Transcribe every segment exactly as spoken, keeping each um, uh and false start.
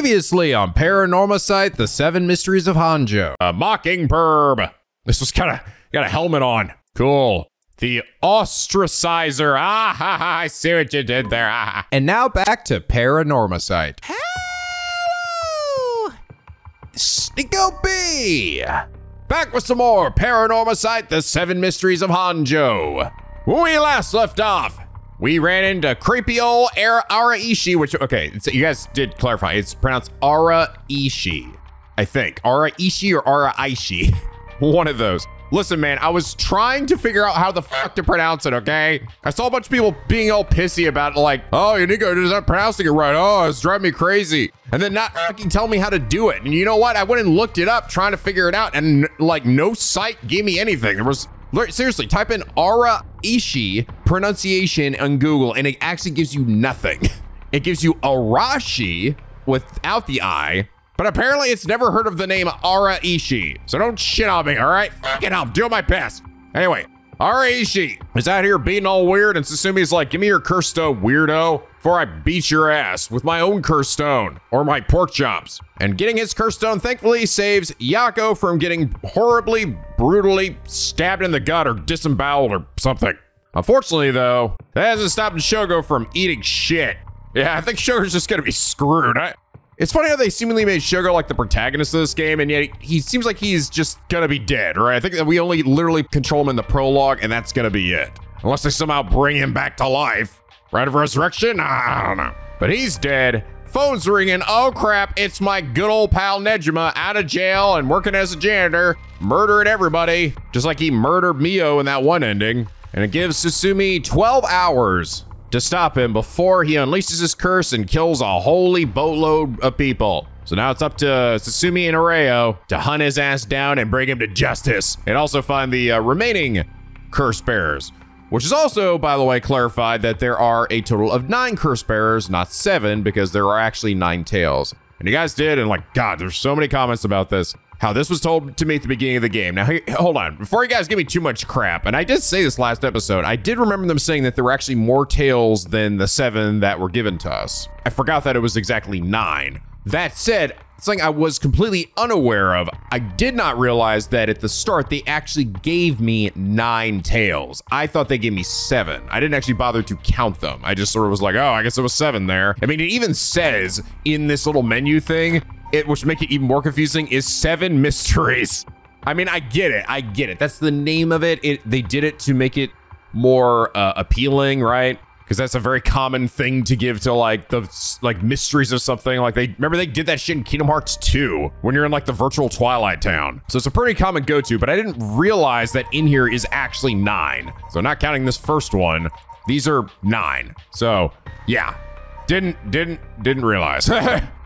Previously on Paranormasight The Seven Mysteries of Honjo. A mocking perb. This was kind of got a helmet on. Cool. The ostracizer. Ah ha ha, I see what you did there. Ah. And now back to Paranormasight. Hello! NicoB! Back with some more Paranormasight The Seven Mysteries of Honjo. When we last left off, we ran into creepy old Araishi, which, okay, so you guys did clarify. It's pronounced Araishi, I think. Araishi or Araishi. One of those. Listen, man, I was trying to figure out how the fuck to pronounce it, okay? I saw a bunch of people being all pissy about it, like, oh, your Nico is not pronouncing it right. Oh, it's driving me crazy. And then not fucking tell me how to do it. And you know what? I went and looked it up trying to figure it out, and like no site gave me anything. There was, seriously, type in Araishi pronunciation on Google and it actually gives you nothing. It gives you Arashi without the I. But apparently it's never heard of the name Araishi. So don't shit on me, all right? Fucking hell, do my best. Anyway, Araishi is out here being all weird and Susumi's like, give me your cursed stone, weirdo, before I beat your ass with my own cursed stone or my pork chops. And getting his cursed stone thankfully saves Yakko from getting horribly, brutally stabbed in the gut or disemboweled or something. Unfortunately though, that hasn't stopped Shogo from eating shit. Yeah, I think Shogo's just gonna be screwed. I It's funny how they seemingly made Shogo like the protagonist of this game, and yet he seems like he's just gonna be dead, right? I think that we only literally control him in the prologue, and that's gonna be it. Unless they somehow bring him back to life. Rite of Resurrection? I don't know. But he's dead, phone's ringing, oh crap, it's my good old pal Nejima, out of jail and working as a janitor, murdering everybody, just like he murdered Mio in that one ending. And it gives Susumi twelve hours to stop him before he unleashes his curse and kills a holy boatload of people. So now it's up to Susumi and Areo to hunt his ass down and bring him to justice, and also find the uh, remaining curse bearers, which is also, by the way, clarified that there are a total of nine curse bearers, not seven, because there are actually nine tails. And you guys did, and like, God, there's so many comments about this, how this was told to me at the beginning of the game. Now, hey, hold on, before you guys give me too much crap, and I did say this last episode, I did remember them saying that there were actually more tails than the seven that were given to us. I forgot that it was exactly nine. That said, something I was completely unaware of, I did not realize that at the start, they actually gave me nine tails. I thought they gave me seven. I didn't actually bother to count them. I just sort of was like, oh, I guess there was seven there. I mean, it even says in this little menu thing, It, which make it even more confusing, is seven mysteries. I mean, I get it, I get it. That's the name of it. It they did it to make it more uh, appealing, right? Because that's a very common thing to give to like the like mysteries of something. Like they remember they did that shit in Kingdom Hearts two when you're in like the virtual Twilight Town. So it's a pretty common go-to, but I didn't realize that in here is actually nine. So not counting this first one, these are nine. So yeah, didn't didn't didn't realize.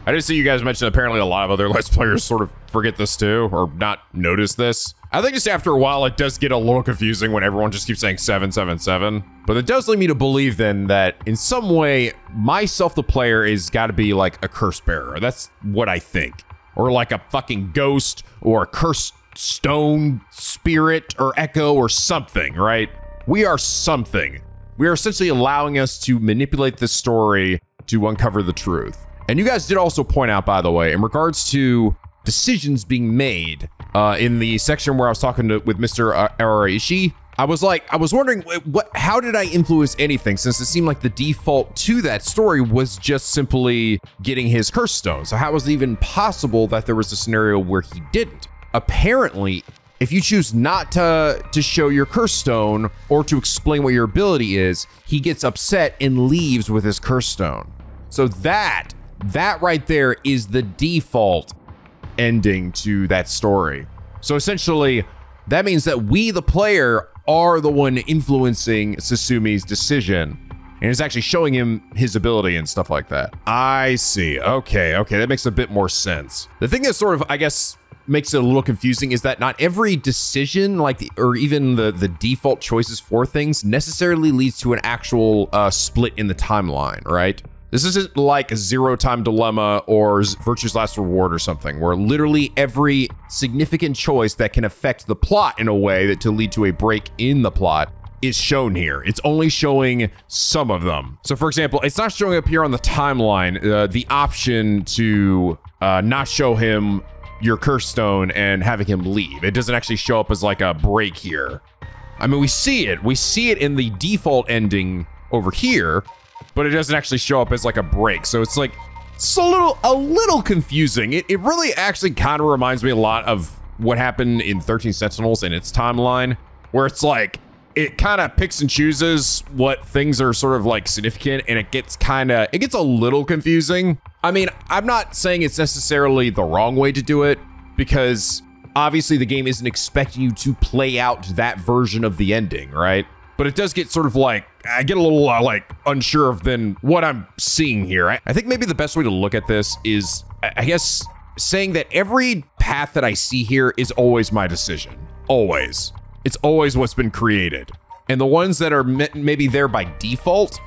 I did see you guys mention apparently a lot of other Let's Players sort of forget this too, or not notice this. I think just after a while, it does get a little confusing when everyone just keeps saying seven, seven, seven. But it does lead me to believe then that in some way, myself, the player, is gotta be like a curse bearer. That's what I think. Or like a fucking ghost or a cursed stone spirit or echo or something, right? We are something. We are essentially allowing us to manipulate the story to uncover the truth. And you guys did also point out, by the way, in regards to decisions being made uh, in the section where I was talking to, with Mister Araishi, I was like, I was wondering what, how did I influence anything, since it seemed like the default to that story was just simply getting his curse stone. So how was it even possible that there was a scenario where he didn't? Apparently, if you choose not to, to show your curse stone or to explain what your ability is, he gets upset and leaves with his curse stone. So that, That right there is the default ending to that story. So essentially, that means that we, the player, are the one influencing Susumi's decision. And it's actually showing him his ability and stuff like that. I see. Okay, okay, that makes a bit more sense. The thing that sort of, I guess, makes it a little confusing is that not every decision, like, the, or even the, the default choices for things necessarily leads to an actual uh, split in the timeline, right? This isn't like a zero-time dilemma or Virtue's Last Reward or something, where literally every significant choice that can affect the plot in a way that to lead to a break in the plot is shown here. It's only showing some of them. So for example, it's not showing up here on the timeline, uh, the option to uh, not show him your Cursed Stone and having him leave. It doesn't actually show up as like a break here. I mean, we see it. We see it in the default ending over here, but it doesn't actually show up as like a break. So it's like, it's a little, a little confusing. It, it really actually kind of reminds me a lot of what happened in thirteen Sentinels and its timeline, where it's like, it kind of picks and chooses what things are sort of like significant, and it gets kind of, it gets a little confusing. I mean, I'm not saying it's necessarily the wrong way to do it, because obviously the game isn't expecting you to play out that version of the ending, right? But it does get sort of like, I get a little uh, like unsure of then what I'm seeing here. I, I think maybe the best way to look at this is, I, I guess, saying that every path that I see here is always my decision, always. It's always what's been created. And the ones that are maybe there by default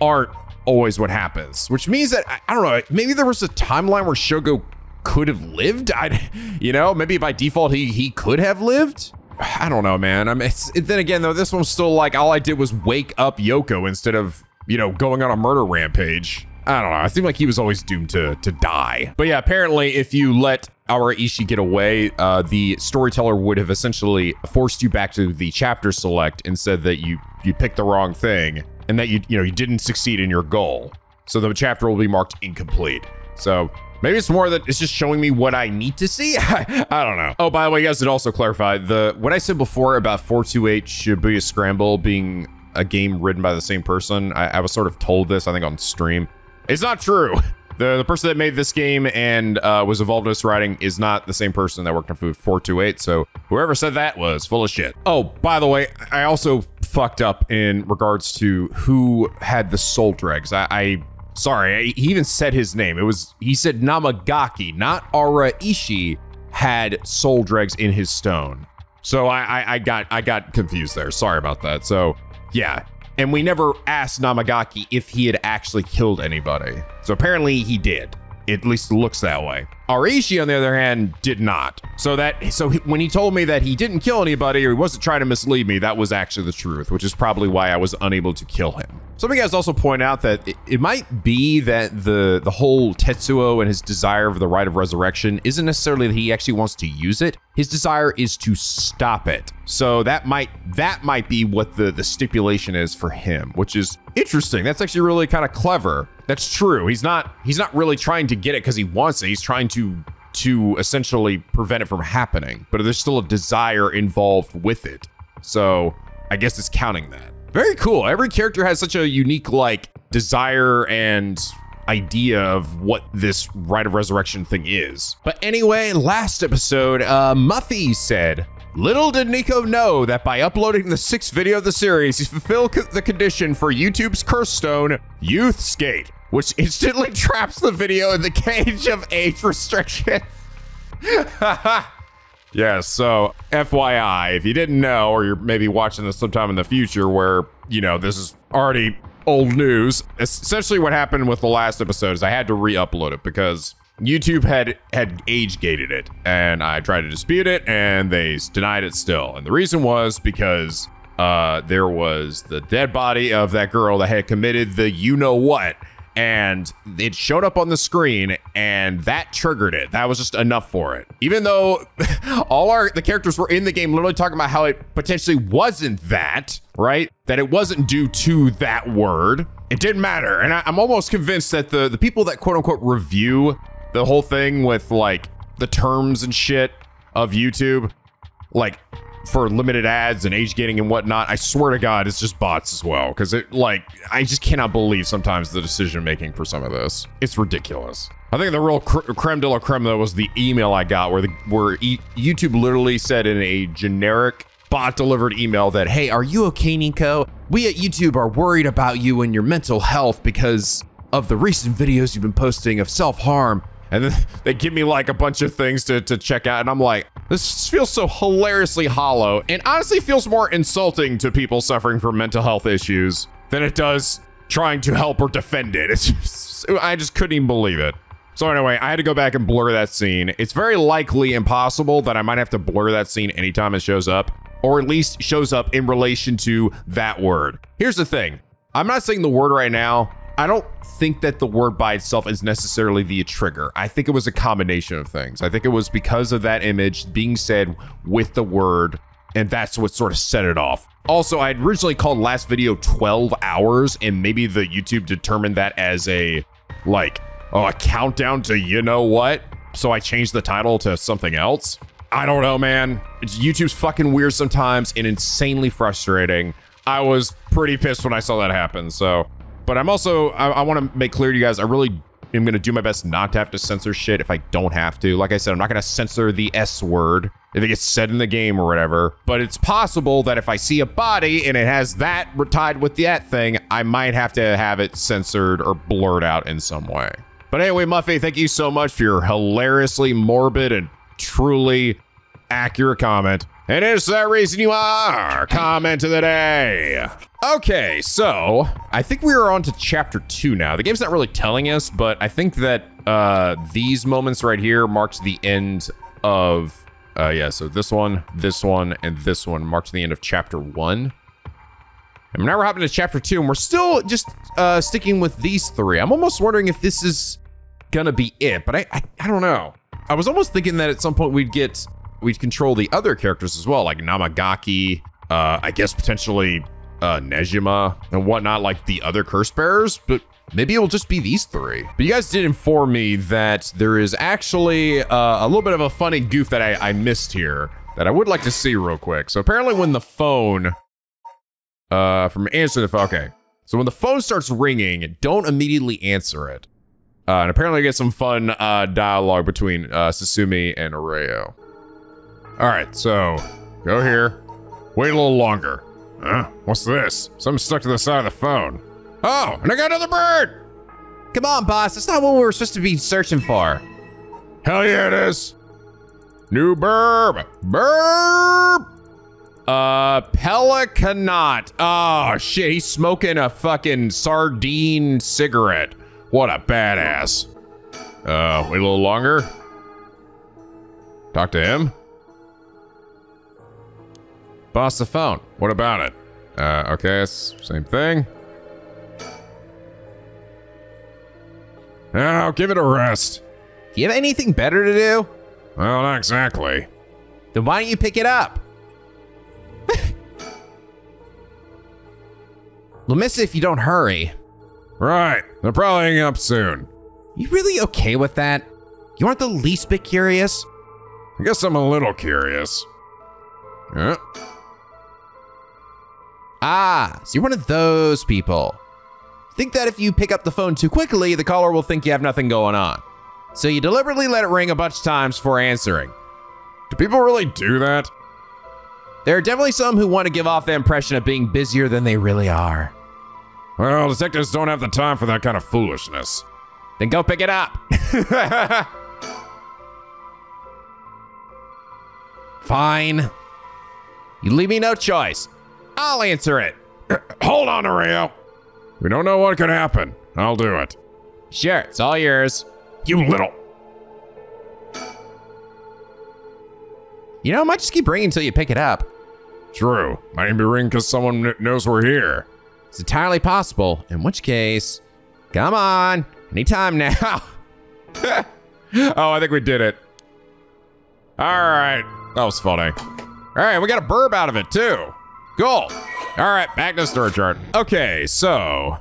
aren't always what happens, which means that, I, I don't know, maybe there was a timeline where Shogo could have lived. I, you know, maybe by default, he, he could have lived. I don't know, man. I mean, it's, it, then again, though, this one's still like, all I did was wake up Yoko instead of, you know, going on a murder rampage. I don't know. I seem like he was always doomed to, to die. But yeah, apparently if you let Araishi get away, uh, the storyteller would have essentially forced you back to the chapter select and said that you, you picked the wrong thing and that you, you know, you didn't succeed in your goal. So the chapter will be marked incomplete. So maybe it's more that it's just showing me what I need to see. I, I don't know. Oh, by the way, you guys did also clarify the, what I said before about four two eight Shibuya Scramble being a game written by the same person. I, I was sort of told this, I think on stream. It's not true. The, the person that made this game and uh, was involved in this writing is not the same person that worked on four two eight. So whoever said that was full of shit. Oh, by the way, I also fucked up in regards to who had the soul dregs. I, I sorry, I, he even said his name. It was, he said Namagaki, not Araishi, had soul dregs in his stone. So I, I, I got I got confused there. Sorry about that. So yeah. And we never asked Namagaki if he had actually killed anybody. So apparently he did. It at least looks that way. Araishi, on the other hand, did not. So that, so he, when he told me that he didn't kill anybody or he wasn't trying to mislead me, that was actually the truth, which is probably why I was unable to kill him. Some of you guys also point out that it, it might be that the, the whole Tetsuo and his desire for the Rite of Resurrection isn't necessarily that he actually wants to use it. His desire is to stop it. So that might, that might be what the, the stipulation is for him, which is interesting. That's actually really kind of clever. That's true. He's not, he's not really trying to get it because he wants it. He's trying to, to essentially prevent it from happening, but there's still a desire involved with it. So I guess it's counting that. Very cool. Every character has such a unique like desire and idea of what this Rite of Resurrection thing is. But anyway, last episode, uh, Muffy said, little did Nico know that by uploading the sixth video of the series, he fulfilled co the condition for YouTube's Cursed Stone, Youth Skate, which instantly traps the video in the cage of age restriction. Yeah, so F Y I, if you didn't know, or you're maybe watching this sometime in the future where, you know, this is already old news, essentially what happened with the last episode is I had to re-upload it because YouTube had had age gated it, and I tried to dispute it and they denied it still. And the reason was because uh, there was the dead body of that girl that had committed the you know what, and it showed up on the screen and that triggered it. That was just enough for it. Even though all our the characters were in the game literally talking about how it potentially wasn't that, right? That it wasn't due to that word. It didn't matter. And I, I'm almost convinced that the, the people that quote unquote review the whole thing with like the terms and shit of YouTube, like for limited ads and age gating and whatnot, I swear to God, it's just bots as well. Cause it like, I just cannot believe sometimes the decision making for some of this. It's ridiculous. I think the real cr creme de la creme though was the email I got where the where e YouTube literally said in a generic bot delivered email that, hey, are you okay, Nico? We at YouTube are worried about you and your mental health because of the recent videos you've been posting of self-harm. And then they give me like a bunch of things to, to check out. And I'm like, this feels so hilariously hollow and honestly feels more insulting to people suffering from mental health issues than it does trying to help or defend it. It's just, I just couldn't even believe it. So anyway, I had to go back and blur that scene. It's very likely impossible that I might have to blur that scene anytime it shows up. or at least shows up in relation to that word. Here's the thing. I'm not saying the word right now. I don't think that the word by itself is necessarily the trigger. I think it was a combination of things. I think it was because of that image being said with the word, and that's what sort of set it off. Also, I had originally called last video twelve hours, and maybe the YouTube determined that as a, like, oh, a countdown to you know what? So I changed the title to something else. I don't know, man. YouTube's fucking weird sometimes and insanely frustrating. I was pretty pissed when I saw that happen, so. But I'm also, I, I want to make clear to you guys, I really am going to do my best not to have to censor shit if I don't have to. Like I said, I'm not going to censor the S word if it gets said in the game or whatever. But it's possible that if I see a body and it has that tied with that thing, I might have to have it censored or blurred out in some way. But anyway, Muffy, thank you so much for your hilariously morbid and truly accurate comment. And it's that reason you are comment of the day. Okay, so I think we are on to chapter two now. The game's not really telling us, but I think that uh, these moments right here marks the end of, uh, yeah, so this one, this one, and this one marks the end of chapter one. And now we're hopping to chapter two, and we're still just uh, sticking with these three. I'm almost wondering if this is gonna be it, but I, I, I don't know. I was almost thinking that at some point we'd get, we'd control the other characters as well, like Namagaki, uh, I guess potentially uh, Nejima and whatnot, like the other curse bearers, but maybe it'll just be these three. But you guys did inform me that there is actually uh, a little bit of a funny goof that I, I missed here that I would like to see real quick. So apparently when the phone, uh, from answer the phone, okay. So when the phone starts ringing, don't immediately answer it. Uh, and apparently I get some fun uh, dialogue between uh, Susumi and Areo. All right, so go here, wait a little longer. Huh? What's this? Something stuck to the side of the phone. Oh, and I got another bird. Come on, boss, that's not what we were supposed to be searching for. Hell yeah, it is. New burb, burb. Uh, pelicanot. Oh shit, he's smoking a fucking sardine cigarette. What a badass. Uh, wait a little longer. Talk to him. Boss, the phone. What about it? Uh, okay, it's same thing. Now, give it a rest. Do you have anything better to do? Well, not exactly. Then why don't you pick it up? We'll miss it if you don't hurry. Right, they're probably hanging up soon. You really okay with that? You aren't the least bit curious? I guess I'm a little curious. Huh? Ah, so you're one of those people. Think that if you pick up the phone too quickly, the caller will think you have nothing going on. So you deliberately let it ring a bunch of times before answering. Do people really do that? There are definitely some who want to give off the impression of being busier than they really are. Well, detectives don't have the time for that kind of foolishness. Then go pick it up. Fine. You leave me no choice. I'll answer it. Hold on, Areo. We don't know what could happen. I'll do it. Sure, it's all yours. You little. You know, I might just keep ringing until you pick it up. True. Might even be ringing because someone knows we're here. It's entirely possible, in which case, come on, anytime now. Oh, I think we did it. All right, that was funny. All right, we got a burb out of it too. Cool. All right, back to the story chart. Okay, so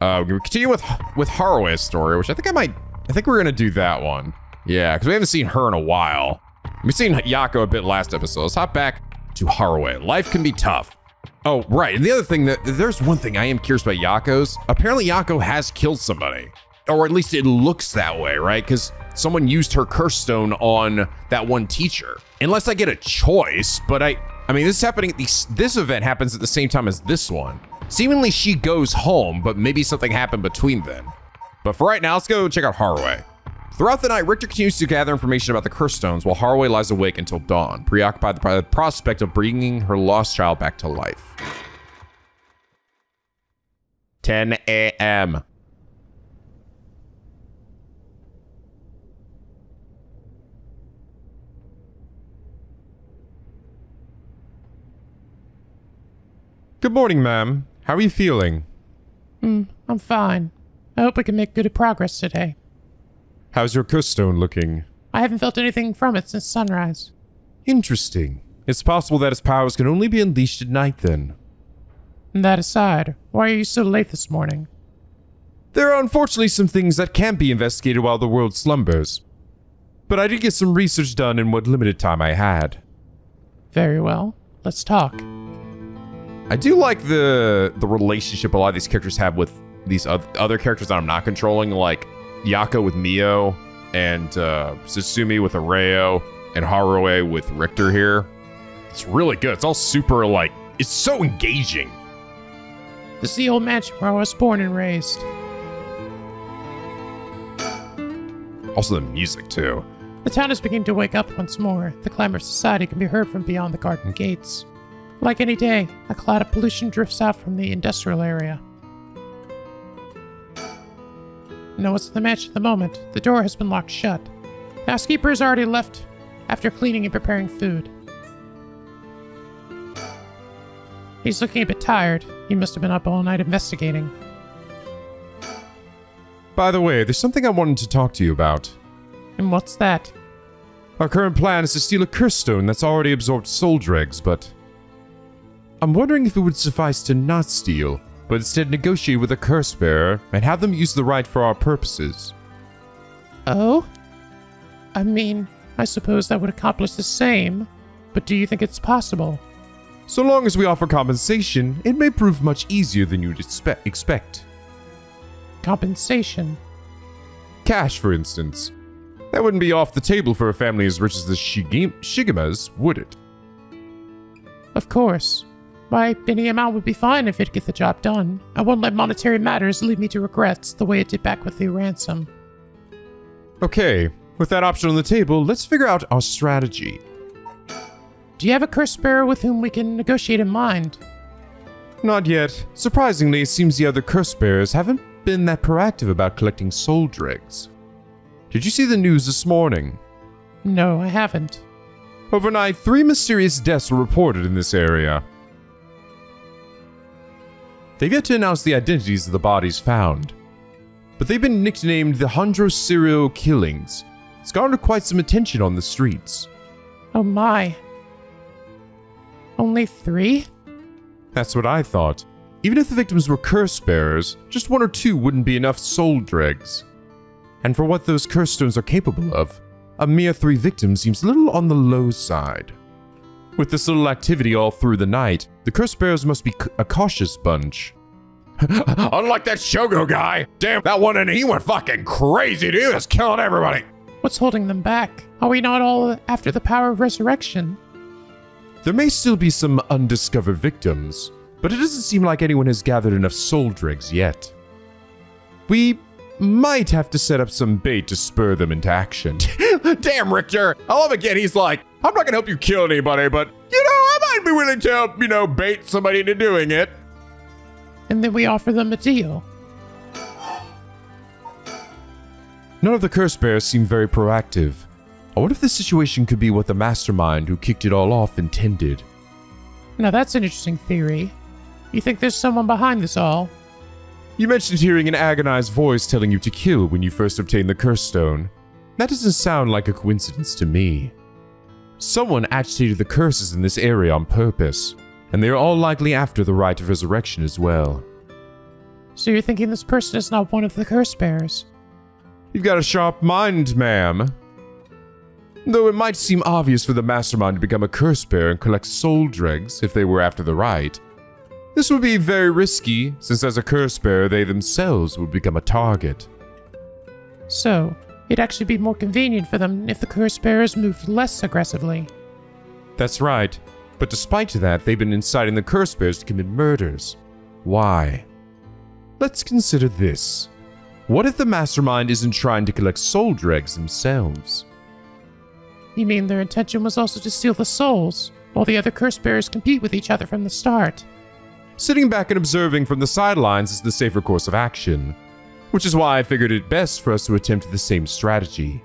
uh, we continue with with Harue's story, which I think I might, I think we're gonna do that one. Yeah, because we haven't seen her in a while. We've seen Yakko a bit last episode. Let's hop back to Harue. Life can be tough. Oh, right, and the other thing, that there's one thing I am curious about Yakko's. Apparently Yakko has killed somebody, or at least it looks that way, right? Because someone used her curse stone on that one teacher. Unless I get a choice, but I, I mean, this is happening at the, this event happens at the same time as this one. Seemingly she goes home, but maybe something happened between them. But for right now, let's go check out Harue. Throughout the night, Richter continues to gather information about the curse stones while Harue lies awake until dawn, preoccupied by the prospect of bringing her lost child back to life. ten A M Good morning, ma'am. How are you feeling? Hmm, I'm fine. I hope I can make good progress today. How's your Cursed Stone looking? I haven't felt anything from it since sunrise. Interesting. It's possible that its powers can only be unleashed at night, then. That aside, why are you so late this morning? There are unfortunately some things that can't be investigated while the world slumbers. But I did get some research done in what limited time I had. Very well. Let's talk. I do like the the relationship a lot of these characters have with these other characters that I'm not controlling, like Yakko with Mio, and uh, Susumi with Areo, and Harue with Richter here. It's really good. It's all super, like, it's so engaging. This is the old mansion where I was born and raised. Also the music, too. The town is beginning to wake up once more. The clamor of society can be heard from beyond the garden gates. Like any day, a cloud of pollution drifts out from the industrial area. No one's in the mansion at the moment. The door has been locked shut. The housekeeper has already left after cleaning and preparing food. He's looking a bit tired. He must have been up all night investigating. By the way, there's something I wanted to talk to you about. And what's that? Our current plan is to steal a Cursed Stone that's already absorbed soul dregs, but... I'm wondering if it would suffice to not steal, but instead negotiate with a curse bearer and have them use the right for our purposes. Oh? I mean, I suppose that would accomplish the same, but do you think it's possible? So long as we offer compensation, it may prove much easier than you'd expe- expect. Compensation? Cash, for instance. That wouldn't be off the table for a family as rich as the Shigim- Shigimas, would it? Of course. Why, any amount would be fine if it'd get the job done. I won't let monetary matters lead me to regrets the way it did back with the ransom. Okay, with that option on the table, let's figure out our strategy. Do you have a curse bearer with whom we can negotiate in mind? Not yet. Surprisingly, it seems the other curse bearers haven't been that proactive about collecting soul dregs. Did you see the news this morning? No, I haven't. Overnight, three mysterious deaths were reported in this area. They've yet to announce the identities of the bodies found, but they've been nicknamed the Honjo serial killings. It's garnered quite some attention on the streets. Oh my. Only three? That's what I thought. Even if the victims were curse bearers, just one or two wouldn't be enough soul dregs. And for what those curse stones are capable of, a mere three victims seems a little on the low side. With this little activity all through the night, the curse bearers must be a cautious bunch. Unlike that Shogo guy! Damn, that one and he went fucking crazy, dude! He was killing everybody! What's holding them back? Are we not all after the power of resurrection? There may still be some undiscovered victims, but it doesn't seem like anyone has gathered enough soul dregs yet. We might have to set up some bait to spur them into action. Damn, Richter! I love again, he's like, I'm not gonna help you kill anybody, but, you know, I might be willing to help, you know, bait somebody into doing it. And then we offer them a deal. None of the curse bears seem very proactive. I wonder if this situation could be what the mastermind who kicked it all off intended. Now that's an interesting theory. You think there's someone behind this all? You mentioned hearing an agonized voice telling you to kill when you first obtained the Cursed Stone. That doesn't sound like a coincidence to me. Someone agitated the curses in this area on purpose, and they are all likely after the Rite of Resurrection as well. So you're thinking this person is not one of the curse bearers? You've got a sharp mind, ma'am. Though it might seem obvious for the mastermind to become a curse bearer and collect soul dregs if they were after the right, this would be very risky, since as a curse bearer they themselves would become a target. So, it'd actually be more convenient for them if the curse bearers moved less aggressively. That's right, but despite that, they've been inciting the curse bearers to commit murders. Why? Let's consider this. What if the mastermind isn't trying to collect soul dregs themselves? You mean their intention was also to steal the souls, while the other curse bearers compete with each other from the start? Sitting back and observing from the sidelines is the safer course of action, which is why I figured it best for us to attempt the same strategy.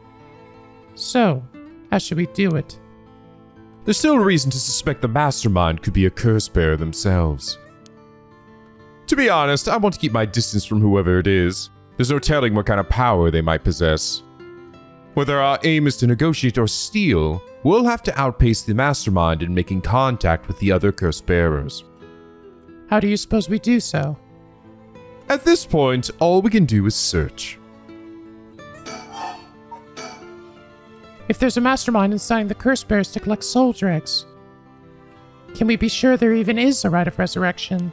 So, how should we do it? There's still a reason to suspect the mastermind could be a curse bearer themselves. To be honest, I want to keep my distance from whoever it is. There's no telling what kind of power they might possess. Whether our aim is to negotiate or steal, we'll have to outpace the mastermind in making contact with the other curse bearers. How do you suppose we do so? At this point, all we can do is search. If there's a mastermind inciting the curse bearers to collect soul dregs, can we be sure there even is a Rite of Resurrection?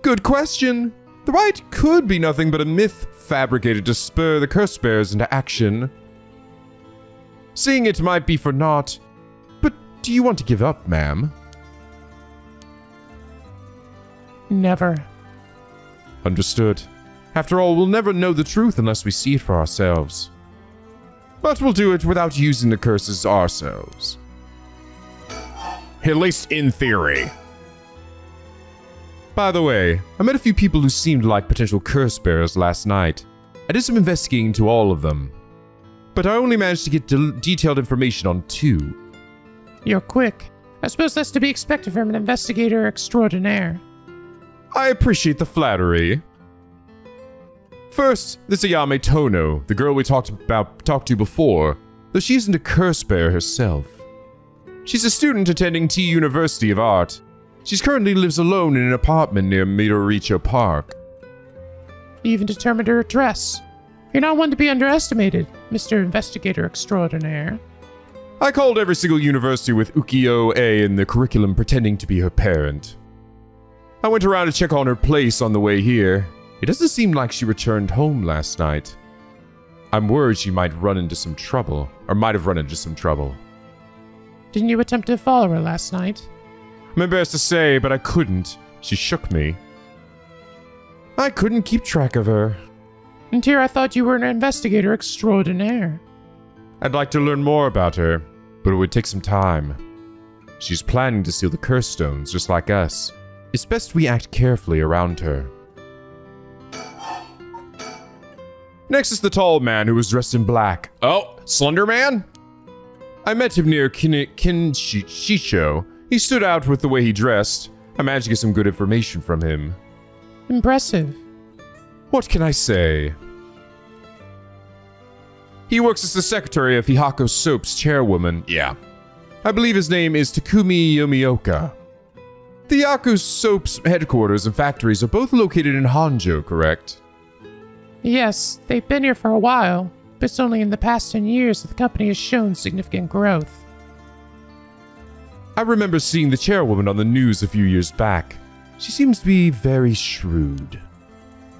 Good question. The Rite could be nothing but a myth fabricated to spur the curse bearers into action. Seeing it might be for naught, but do you want to give up, ma'am? Never. Understood. After all, we'll never know the truth unless we see it for ourselves. But we'll do it without using the curses ourselves. At least in theory. By the way, I met a few people who seemed like potential curse bearers last night. I did some investigating into all of them, but I only managed to get de detailed information on two. You're quick. I suppose that's to be expected from an investigator extraordinaire. I appreciate the flattery. First, this Ayame Tono, the girl we talked about talked to before, though she isn't a curse bearer herself. She's a student attending T University of Art. She currently lives alone in an apartment near Midoricho Park. You even determined her address. You're not one to be underestimated, Mister Investigator Extraordinaire. I called every single university with Ukiyo-e in the curriculum pretending to be her parent. I went around to check on her place on the way here. It doesn't seem like she returned home last night. I'm worried she might run into some trouble, or might have run into some trouble. Didn't you attempt to follow her last night? I'm embarrassed to say, but I couldn't. She shook me. I couldn't keep track of her. And here I thought you were an investigator extraordinaire. I'd like to learn more about her, but it would take some time. She's planning to steal the curse stones, just like us. It's best we act carefully around her. Next is the tall man who was dressed in black. Oh, Slender Man? I met him near Kinshicho. He stood out with the way he dressed. I managed to get some good information from him. Impressive. What can I say? He works as the secretary of Hihaku Soaps' chairwoman. Yeah. I believe his name is Takumi Yomioka. The Yaku Soaps headquarters and factories are both located in Honjo, correct? Yes, they've been here for a while, but it's only in the past ten years that the company has shown significant growth. I remember seeing the chairwoman on the news a few years back. She seems to be very shrewd.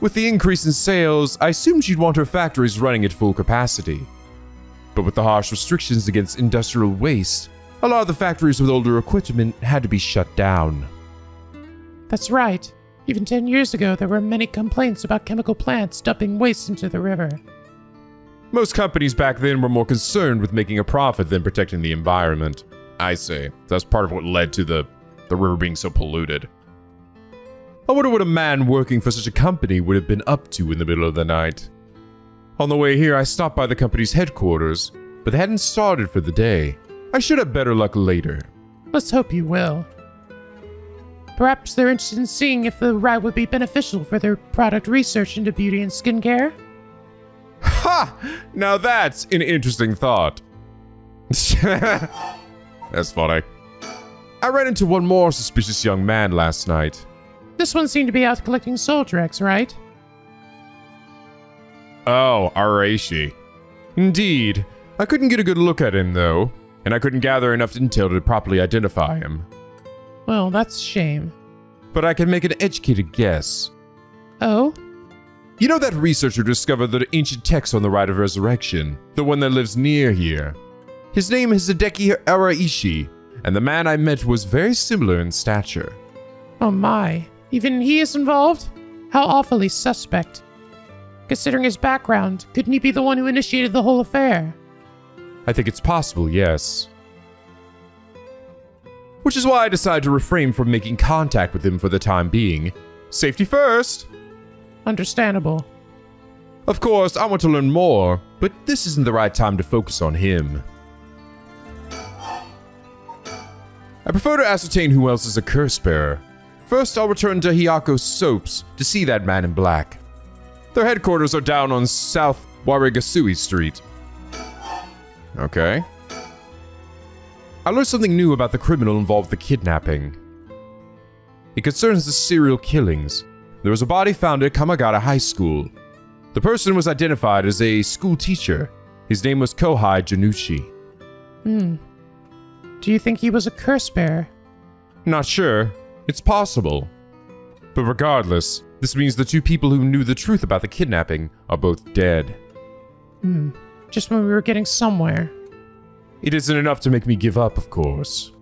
With the increase in sales, I assumed she'd want her factories running at full capacity. But with the harsh restrictions against industrial waste, a lot of the factories with older equipment had to be shut down. That's right. Even ten years ago, there were many complaints about chemical plants dumping waste into the river. Most companies back then were more concerned with making a profit than protecting the environment. I see. That's part of what led to the, the river being so polluted. I wonder what a man working for such a company would have been up to in the middle of the night. On the way here, I stopped by the company's headquarters, but they hadn't started for the day. I should have better luck later. Let's hope you will. Perhaps they're interested in seeing if the ride would be beneficial for their product research into beauty and skincare. Ha! Now that's an interesting thought. That's funny. I ran into one more suspicious young man last night. This one seemed to be out collecting soul dregs, right? Oh, Araishi. Indeed. I couldn't get a good look at him, though, and I couldn't gather enough intel to properly identify him. Well, that's a shame. But I can make an educated guess. Oh? You know that researcher discovered the ancient text on the Rite of Resurrection, the one that lives near here? His name is Hideki Araishi, and the man I met was very similar in stature. Oh my, even he is involved? How awfully suspect. Considering his background, couldn't he be the one who initiated the whole affair? I think it's possible, yes. Which is why I decided to refrain from making contact with him for the time being. Safety first! Understandable. Of course, I want to learn more, but this isn't the right time to focus on him. I prefer to ascertain who else is a curse bearer. First, I'll return to Hihaku Soaps to see that man in black. Their headquarters are down on South Warigasui Street. Okay. I learned something new about the criminal involved in the kidnapping. It concerns the serial killings. There was a body found at Kamagata High School. The person was identified as a school teacher. His name was Kohei Jinnouchi. Hmm. Do you think he was a curse bearer? Not sure. It's possible. But regardless, this means the two people who knew the truth about the kidnapping are both dead. Hmm. Just when we were getting somewhere. It isn't enough to make me give up, of course.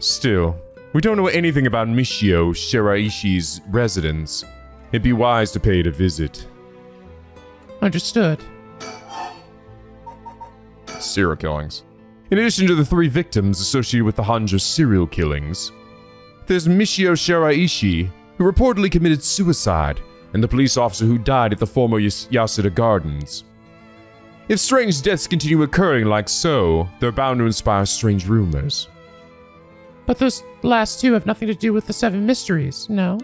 Still, we don't know anything about Michio Shiraishi's residence. It'd be wise to pay it a visit. Understood. Serial killings. In addition to the three victims associated with the Honjo serial killings, there's Michio Shiraishi, who reportedly committed suicide, and the police officer who died at the former Yas Yasuda Gardens. If strange deaths continue occurring like so, they're bound to inspire strange rumors. But those last two have nothing to do with the Seven Mysteries, no?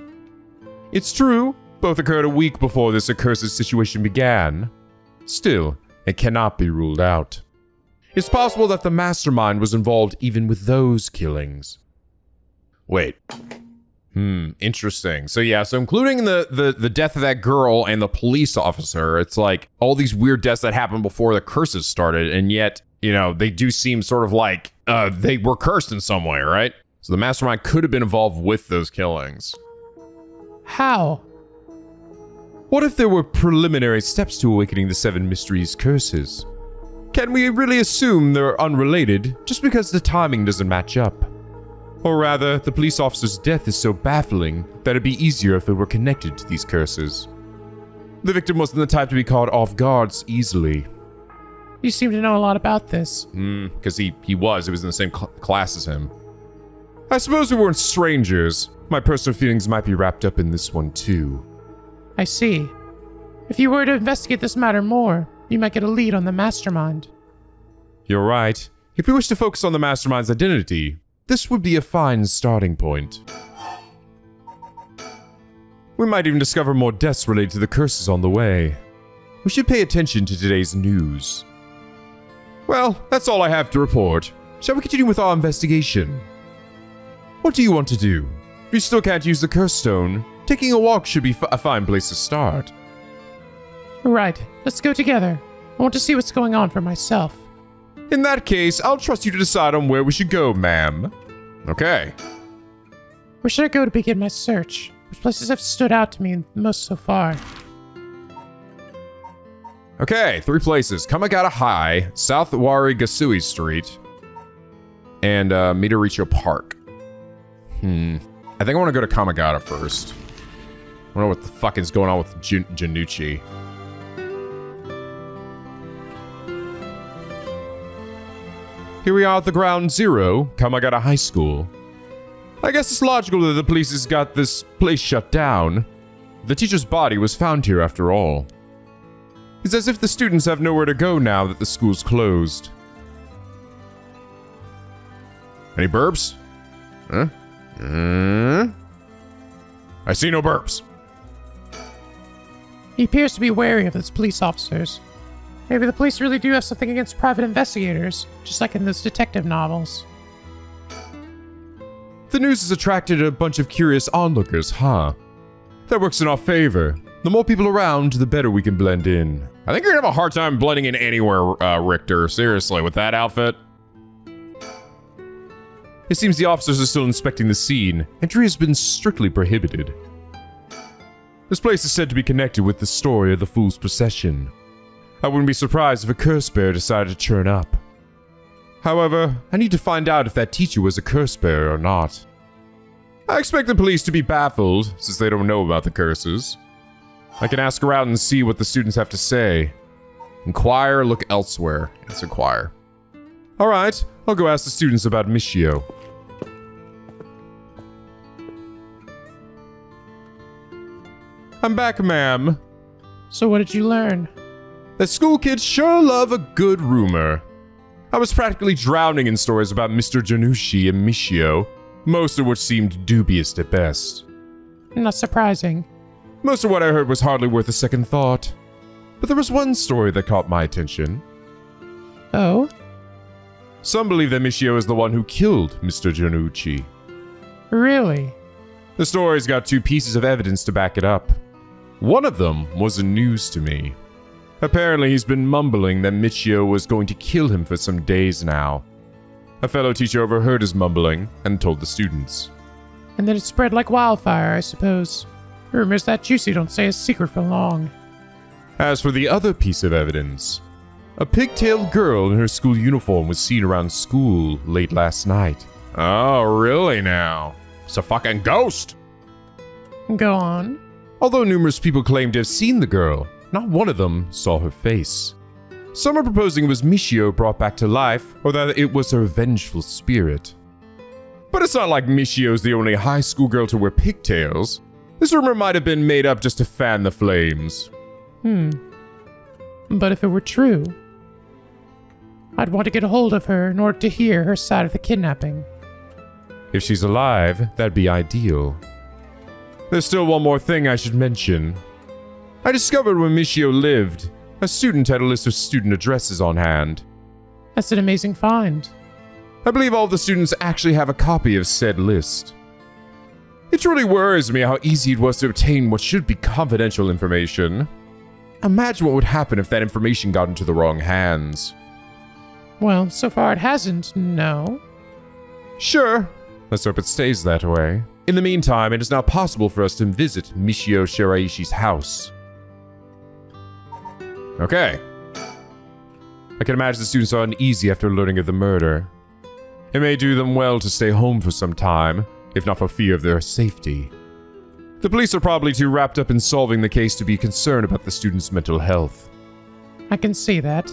It's true. Both occurred a week before this accursed situation began. Still, it cannot be ruled out. It's possible that the mastermind was involved even with those killings. Wait. Hmm, interesting. So yeah, so including the, the, the death of that girl and the police officer, it's like all these weird deaths that happened before the curses started, and yet, you know, they do seem sort of like uh, they were cursed in some way, right? So the mastermind could have been involved with those killings. How? What if there were preliminary steps to awakening the Seven Mysteries' curses? Can we really assume they're unrelated just because the timing doesn't match up? Or rather, the police officer's death is so baffling that it'd be easier if it were connected to these curses. The victim wasn't the type to be caught off guard easily. You seem to know a lot about this. Hmm, because he, he was. It was in the same cl- class as him. I suppose we weren't strangers. My personal feelings might be wrapped up in this one, too. I see. If you were to investigate this matter more, you might get a lead on the mastermind. You're right. If we wish to focus on the mastermind's identity, this would be a fine starting point. We might even discover more deaths related to the curses on the way. We should pay attention to today's news. Well, that's all I have to report. Shall we continue with our investigation? What do you want to do? If you still can't use the Cursed Stone, taking a walk should be a fine place to start. Right, let's go together. I want to see what's going on for myself. In that case, I'll trust you to decide on where we should go, ma'am. Okay. Where should I go to begin my search? Which places have stood out to me most so far? Okay, three places. Kamagata High, South Warigasui Street, and uh, Midoricho Park. Hmm. I think I want to go to Kamagata first. I don't know what the fuck is going on with Jin- Jinnouchi. Here we are at the ground zero, Kamagata High School. I guess it's logical that the police has got this place shut down. The teacher's body was found here after all. It's as if the students have nowhere to go now that the school's closed. Any burps? Huh? Uh, I see no burps. He appears to be wary of those police officers. Maybe the police really do have something against private investigators, just like in those detective novels. The news has attracted a bunch of curious onlookers, huh? That works in our favor. The more people around, the better we can blend in. I think you're gonna have a hard time blending in anywhere, uh, Richter. Seriously, with that outfit. It seems the officers are still inspecting the scene. Entry has been strictly prohibited. This place is said to be connected with the story of the Fool's Procession. I wouldn't be surprised if a curse bearer decided to turn up. However, I need to find out if that teacher was a curse bearer or not. I expect the police to be baffled, since they don't know about the curses. I can ask around and see what the students have to say. Inquire, look elsewhere. Let's inquire. Alright, I'll go ask the students about Michio. I'm back, ma'am. So what did you learn? That school kids sure love a good rumor. I was practically drowning in stories about Mister Jinnouchi and Michio, most of which seemed dubious at best. Not surprising. Most of what I heard was hardly worth a second thought. But there was one story that caught my attention. Oh? Some believe that Michio is the one who killed Mister Jinnouchi. Really? The story's got two pieces of evidence to back it up. One of them was news to me. Apparently he's been mumbling that Michio was going to kill him for some days now. A fellow teacher overheard his mumbling and told the students. And then it spread like wildfire, I suppose. Rumors that juicy don't stay a secret for long. As for the other piece of evidence, a pigtailed girl in her school uniform was seen around school late last night. Oh, really now? It's a fucking ghost! Go on. Although numerous people claimed to have seen the girl, not one of them saw her face. Some are proposing it was Michio brought back to life, or that it was her vengeful spirit. But it's not like Michio's the only high school girl to wear pigtails. This rumor might have been made up just to fan the flames. Hmm. But if it were true, I'd want to get a hold of her in order to hear her side of the kidnapping. If she's alive, that'd be ideal. There's still one more thing I should mention. I discovered when Michio lived, a student had a list of student addresses on hand. That's an amazing find. I believe all the students actually have a copy of said list. It truly worries me how easy it was to obtain what should be confidential information. Imagine what would happen if that information got into the wrong hands. Well, so far it hasn't, no. Sure. Let's hope it stays that way. In the meantime, it is now possible for us to visit Michio Shiraishi's house. Okay. I can imagine the students are uneasy after learning of the murder. It may do them well to stay home for some time, if not for fear of their safety. The police are probably too wrapped up in solving the case to be concerned about the students' mental health. I can see that.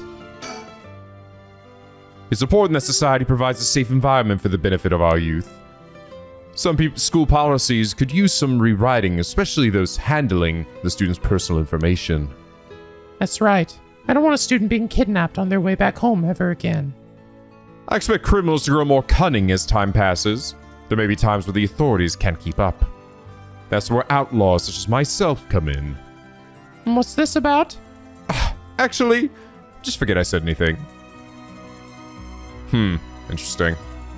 It's important that society provides a safe environment for the benefit of our youth. Some school policies could use some rewriting, especially those handling the students' personal information. That's right. I don't want a student being kidnapped on their way back home ever again. I expect criminals to grow more cunning as time passes. There may be times where the authorities can't keep up. That's where outlaws such as myself come in. And what's this about? Actually, just forget I said anything. Hmm, interesting.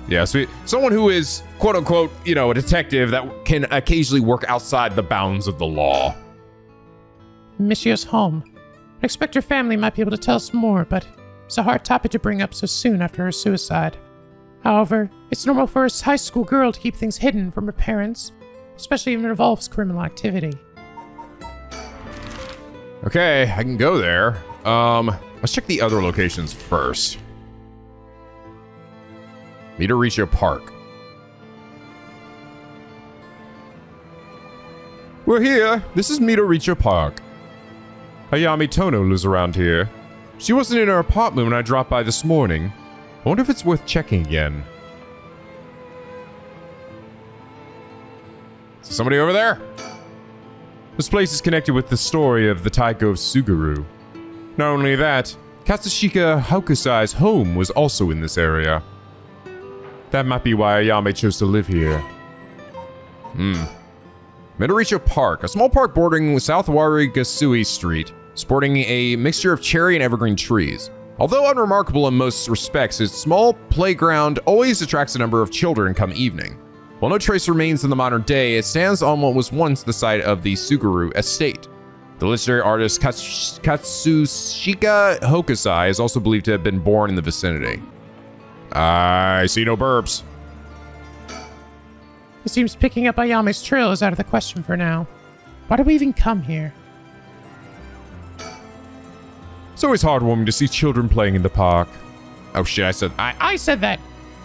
Yeah, so someone who is, quote-unquote, you know, a detective that can occasionally work outside the bounds of the law. Michio's home. I expect your family might be able to tell us more, but it's a hard topic to bring up so soon after her suicide. However, it's normal for a high school girl to keep things hidden from her parents, especially if it involves criminal activity. Okay, I can go there. Um, let's check the other locations first. Midoricho Park. We're here. This is Midoricho Park. Ayame Tono lives around here. She wasn't in her apartment when I dropped by this morning. I wonder if it's worth checking again. Is there somebody over there? This place is connected with the story of the Taiko of Suguru. Not only that, Katsushika Hokusai's home was also in this area. That might be why Ayame chose to live here. Hmm. Midoricho Park, a small park bordering South Warigasui Street, sporting a mixture of cherry and evergreen trees. Although unremarkable in most respects, its small playground always attracts a number of children come evening. While no trace remains in the modern day, it stands on what was once the site of the Suguru estate. The legendary artist Kats Katsushika Hokusai is also believed to have been born in the vicinity. I see no burps. It seems picking up Ayame's trail is out of the question for now. Why did we even come here? It's always heartwarming to see children playing in the park. Oh shit, I said- I, I said that!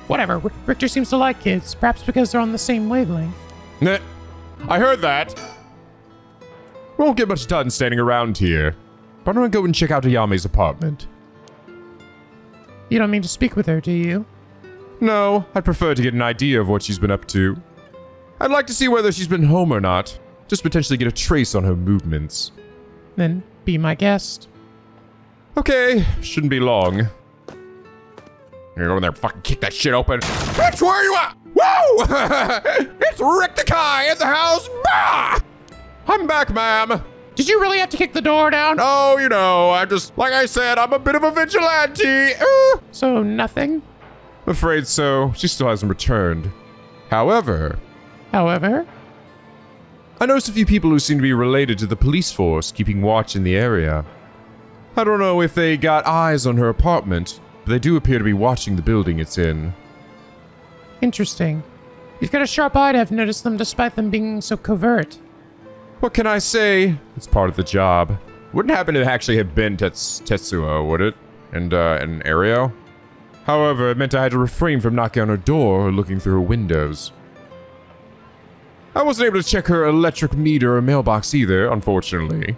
Whatever, Richter seems to like kids, perhaps because they're on the same wavelength. Nah, I heard that! We won't get much done standing around here. But I'm gonna go and check out Ayame's apartment. You don't mean to speak with her, do you? No, I'd prefer to get an idea of what she's been up to. I'd like to see whether she's been home or not, just potentially get a trace on her movements. Then be my guest. Okay, shouldn't be long. You're going there, fucking kick that shit open. Bitch, where are you at? Whoa! It's Richter-kai in the house! Bah! I'm back, ma'am. Did you really have to kick the door down? Oh, you know, I just, like I said, I'm a bit of a vigilante. Ooh. So nothing? I'm afraid so. She still hasn't returned. However... However? I noticed a few people who seem to be related to the police force keeping watch in the area. I don't know if they got eyes on her apartment, but they do appear to be watching the building it's in. Interesting. You've got a sharp eye to have noticed them despite them being so covert. What can I say? It's part of the job. Wouldn't happen to actually have been Tets Tetsuo, would it? And, uh, and Areo? However, it meant I had to refrain from knocking on her door or looking through her windows. I wasn't able to check her electric meter or mailbox either, unfortunately.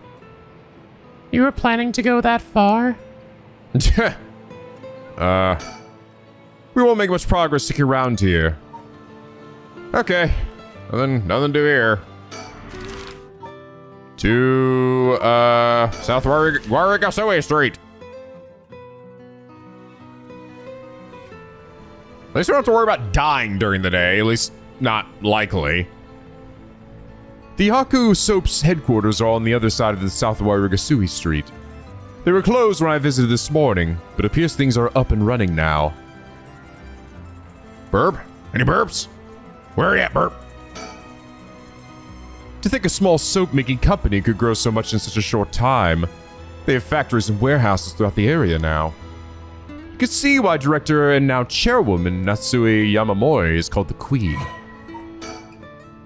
You were planning to go that far? uh... We won't make much progress sticking around here. Okay. Nothing, nothing to do here. To, uh, South Warigasui Street. At least we don't have to worry about dying during the day, at least not likely. The Hihaku Soaps headquarters are on the other side of the South Warigasui Street. They were closed when I visited this morning, but it appears things are up and running now. Burp? Any burps? Where are you at, burp? To think a small soap-making company could grow so much in such a short time. They have factories and warehouses throughout the area now. You can see why director and now chairwoman Natsue Yamamori is called the Queen.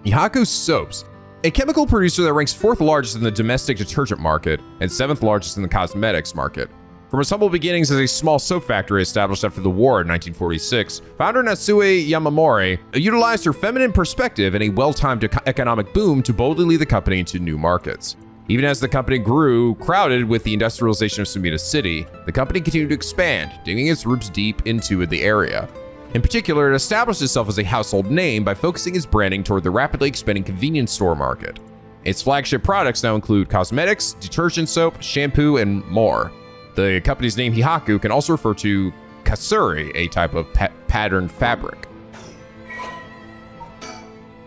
Hihaku Soaps, a chemical producer that ranks fourth largest in the domestic detergent market and seventh largest in the cosmetics market. From its humble beginnings as a small soap factory established after the war in nineteen forty-six, founder Natsue Yamamori utilized her feminine perspective and a well-timed economic boom to boldly lead the company into new markets. Even as the company grew, crowded with the industrialization of Sumida City, the company continued to expand, digging its roots deep into the area. In particular, it established itself as a household name by focusing its branding toward the rapidly expanding convenience store market. Its flagship products now include cosmetics, detergent soap, shampoo, and more. The company's name, Hihaku, can also refer to kasuri, a type of pa patterned fabric.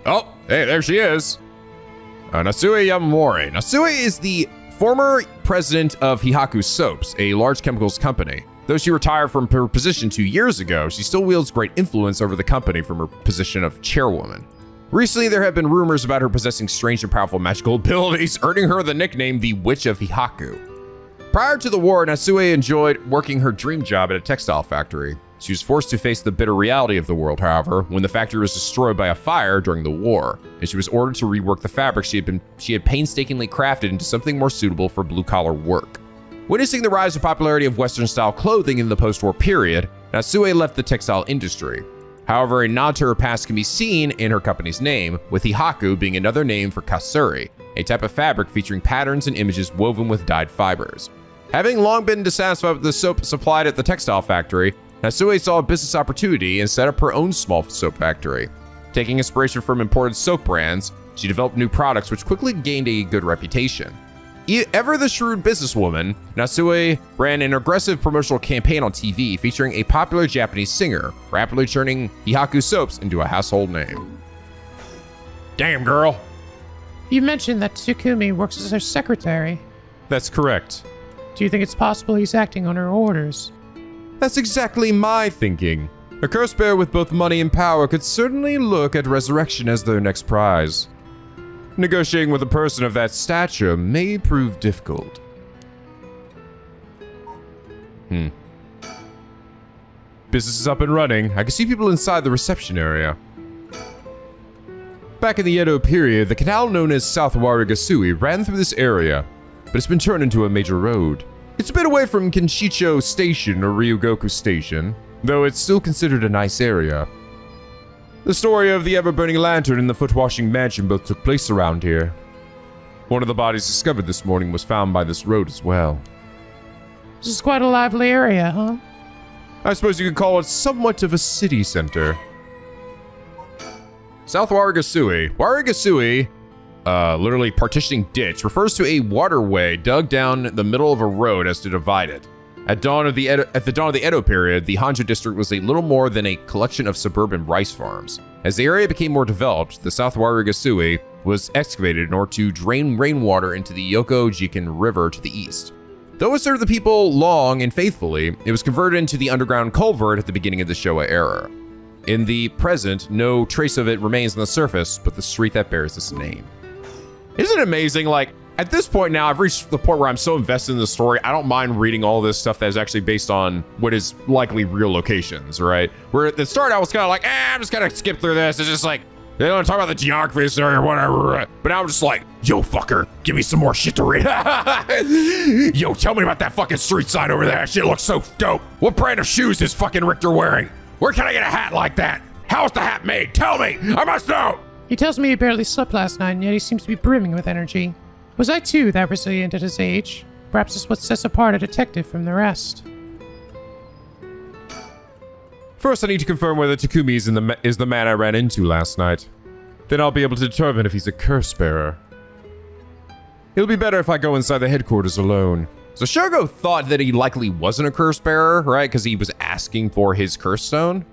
Oh, hey, there she is. Uh, Natsue Yamamori. Natsue is the former president of Hihaku Soaps, a large chemicals company. Though she retired from her position two years ago, she still wields great influence over the company from her position of chairwoman. Recently, there have been rumors about her possessing strange and powerful magical abilities, earning her the nickname the Witch of Hihaku. Prior to the war, Natsue enjoyed working her dream job at a textile factory. She was forced to face the bitter reality of the world, however, when the factory was destroyed by a fire during the war, and she was ordered to rework the fabric she had been she had painstakingly crafted into something more suitable for blue-collar work. Witnessing the rise of popularity of Western-style clothing in the post-war period, Natsue left the textile industry. However, a nod to her past can be seen in her company's name, with Hihaku being another name for kasuri, a type of fabric featuring patterns and images woven with dyed fibers. Having long been dissatisfied with the soap supplied at the textile factory, Natsue saw a business opportunity and set up her own small soap factory. Taking inspiration from imported soap brands, she developed new products which quickly gained a good reputation. Ever the shrewd businesswoman, Natsue ran an aggressive promotional campaign on T V featuring a popular Japanese singer, rapidly turning Hihaku Soaps into a household name. Damn, girl! You mentioned that Tsukumi works as her secretary. That's correct. Do you think it's possible he's acting on her orders? That's exactly my thinking. A cursed bear with both money and power could certainly look at resurrection as their next prize. Negotiating with a person of that stature may prove difficult. Hmm. Business is up and running. I can see people inside the reception area. Back in the Edo period, the canal known as South Warigasui ran through this area, but it's been turned into a major road. It's a bit away from Kinshicho Station or Ryugoku Station, though it's still considered a nice area. The story of the ever-burning lantern and the foot-washing mansion both took place around here. One of the bodies discovered this morning was found by this road as well. This is quite a lively area, huh? I suppose you could call it somewhat of a city center. South Warigasui. Warigasui... Uh, literally partitioning ditch, refers to a waterway dug down the middle of a road as to divide it. At dawn of the Edo, at the dawn of the Edo period, the Honjo district was a little more than a collection of suburban rice farms. As the area became more developed, the South Warigasui was excavated in order to drain rainwater into the Yokojikan River to the east. Though it served the people long and faithfully, it was converted into the underground culvert at the beginning of the Showa era. In the present, no trace of it remains on the surface, but the street that bears its name. Isn't it amazing? Like, at this point now, I've reached the point where I'm so invested in the story, I don't mind reading all this stuff that is actually based on what is likely real locations, right? Where at the start, I was kind of like, eh, I'm just gonna skip through this. It's just like, they don't talk about the geography of this area or whatever. But now I'm just like, yo, fucker, give me some more shit to read. Yo, tell me about that fucking street sign over there. That shit looks so dope. What brand of shoes is fucking Richter wearing? Where can I get a hat like that? How is the hat made? Tell me, I must know. He tells me he barely slept last night, and yet he seems to be brimming with energy. Was I too that resilient at his age? Perhaps it's what sets apart a detective from the rest. First, I need to confirm whether Takumi is, in the, is the man I ran into last night. Then I'll be able to determine if he's a curse bearer. It'll be better if I go inside the headquarters alone. So Shogo thought that he likely wasn't a curse bearer, right? Because he was asking for his curse stone.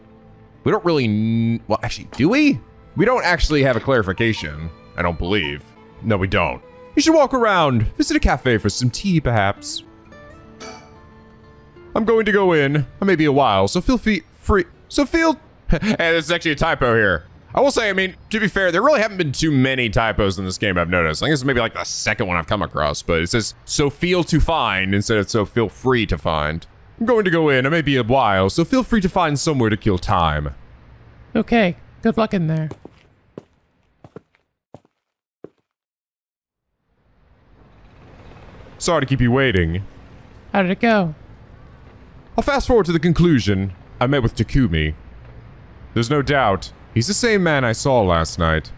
We don't really, kn well, actually, do we? We don't actually have a clarification, I don't believe. No, we don't. You should walk around, visit a cafe for some tea, perhaps. I'm going to go in. I may be a while, so feel free. free so feel. And there's actually a typo here. I will say, I mean, to be fair, there really haven't been too many typos in this game I've noticed. I think this is maybe like the second one I've come across, but it says, so feel to find instead of so feel free to find. I'm going to go in. I may be a while, so feel free to find somewhere to kill time. Okay, good luck in there. Sorry to keep you waiting. How did it go? I'll fast forward to the conclusion. I met with Takumi. There's no doubt, he's the same man I saw last night.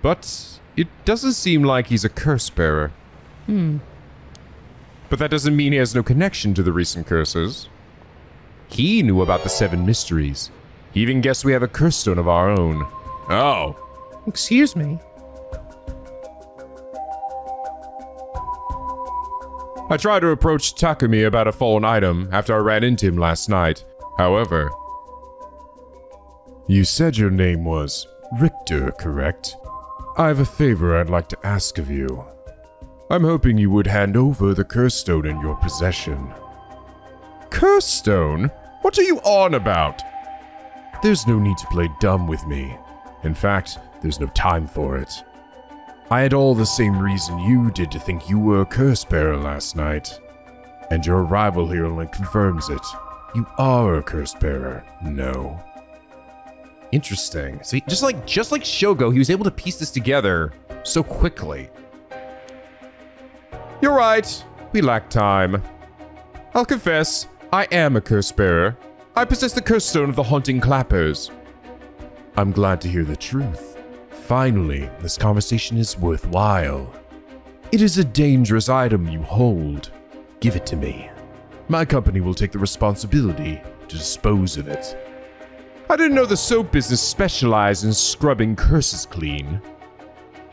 But it doesn't seem like he's a curse bearer. Hmm. But that doesn't mean he has no connection to the recent curses. He knew about the seven mysteries. He even guessed we have a curse stone of our own. Oh. Excuse me. I tried to approach Takumi about a fallen item after I ran into him last night. However... You said your name was Richter, correct? I have a favor I'd like to ask of you. I'm hoping you would hand over the Cursed Stone in your possession. Cursed Stone? What are you on about? There's no need to play dumb with me. In fact, there's no time for it. I had all the same reason you did to think you were a curse bearer last night. And your arrival here only confirms it. You are a curse bearer, no. Interesting. See, just like just like Shogo, he was able to piece this together so quickly. You're right. We lack time. I'll confess, I am a curse bearer. I possess the curse stone of the haunting clappers. I'm glad to hear the truth. Finally, this conversation is worthwhile. It is a dangerous item you hold. Give it to me. My company will take the responsibility to dispose of it. I didn't know the soap business specialized in scrubbing curses clean.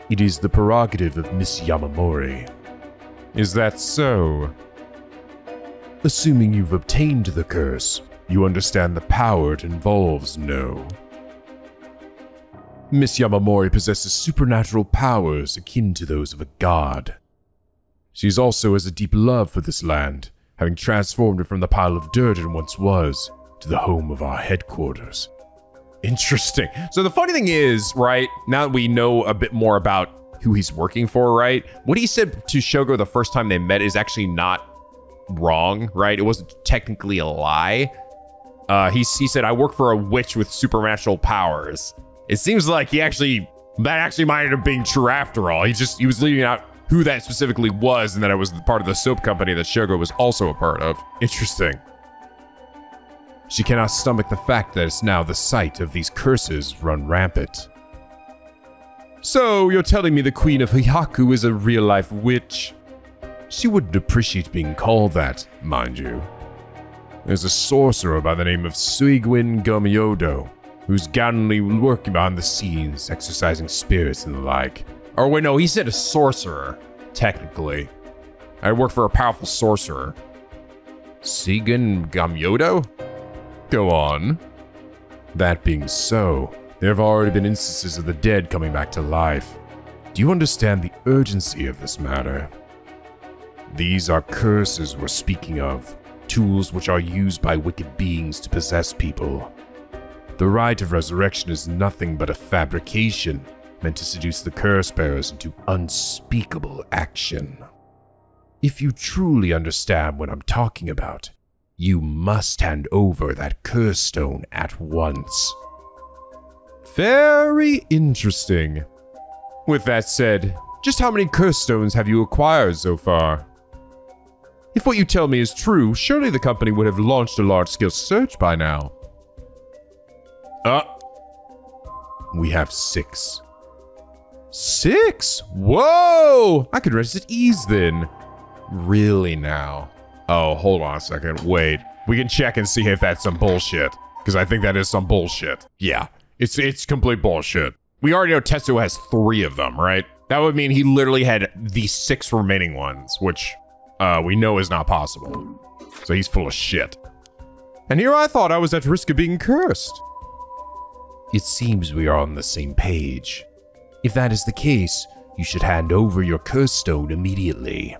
It is the prerogative of Miss Yamamori. Is that so? Assuming you've obtained the curse, you understand the power it involves, no? Miss Yamamori possesses supernatural powers akin to those of a god. She also has a deep love for this land, having transformed it from the pile of dirt it once was to the home of our headquarters. Interesting. So the funny thing is, right, now that we know a bit more about who he's working for, right, what he said to Shogo the first time they met is actually not wrong, right? It wasn't technically a lie. Uh, he, he said, I work for a witch with supernatural powers. It seems like he actually, that actually might end up being true after all. He just, he was leaving out who that specifically was and that it was part of the soap company that Shogo was also a part of. Interesting. She cannot stomach the fact that it's now the site of these curses run rampant. So, you're telling me the Queen of Hihaku is a real-life witch? She wouldn't appreciate being called that, mind you. There's a sorcerer by the name of Suigwin Gomyodo, who's gallantly working behind the scenes, exercising spirits and the like. Or wait, no, he said a sorcerer, technically. I work for a powerful sorcerer. Segan Gamyodo? Go on. That being so, there have already been instances of the dead coming back to life. Do you understand the urgency of this matter? These are curses we're speaking of, tools which are used by wicked beings to possess people. The Rite of Resurrection is nothing but a fabrication meant to seduce the curse bearers into unspeakable action. If you truly understand what I'm talking about, you must hand over that curse stone at once. Very interesting. With that said, just how many curse stones have you acquired so far? If what you tell me is true, surely the company would have launched a large-scale search by now. Uh, we have six. Six? Whoa! I could rest at ease then. Really now? Oh, hold on a second. Wait. We can check and see if that's some bullshit. Because I think that is some bullshit. Yeah. It's it's complete bullshit. We already know Tetsuo has three of them, right? That would mean he literally had the six remaining ones, which uh, we know is not possible. So he's full of shit. And here I thought I was at risk of being cursed. It seems we are on the same page. If that is the case, you should hand over your curse stone immediately.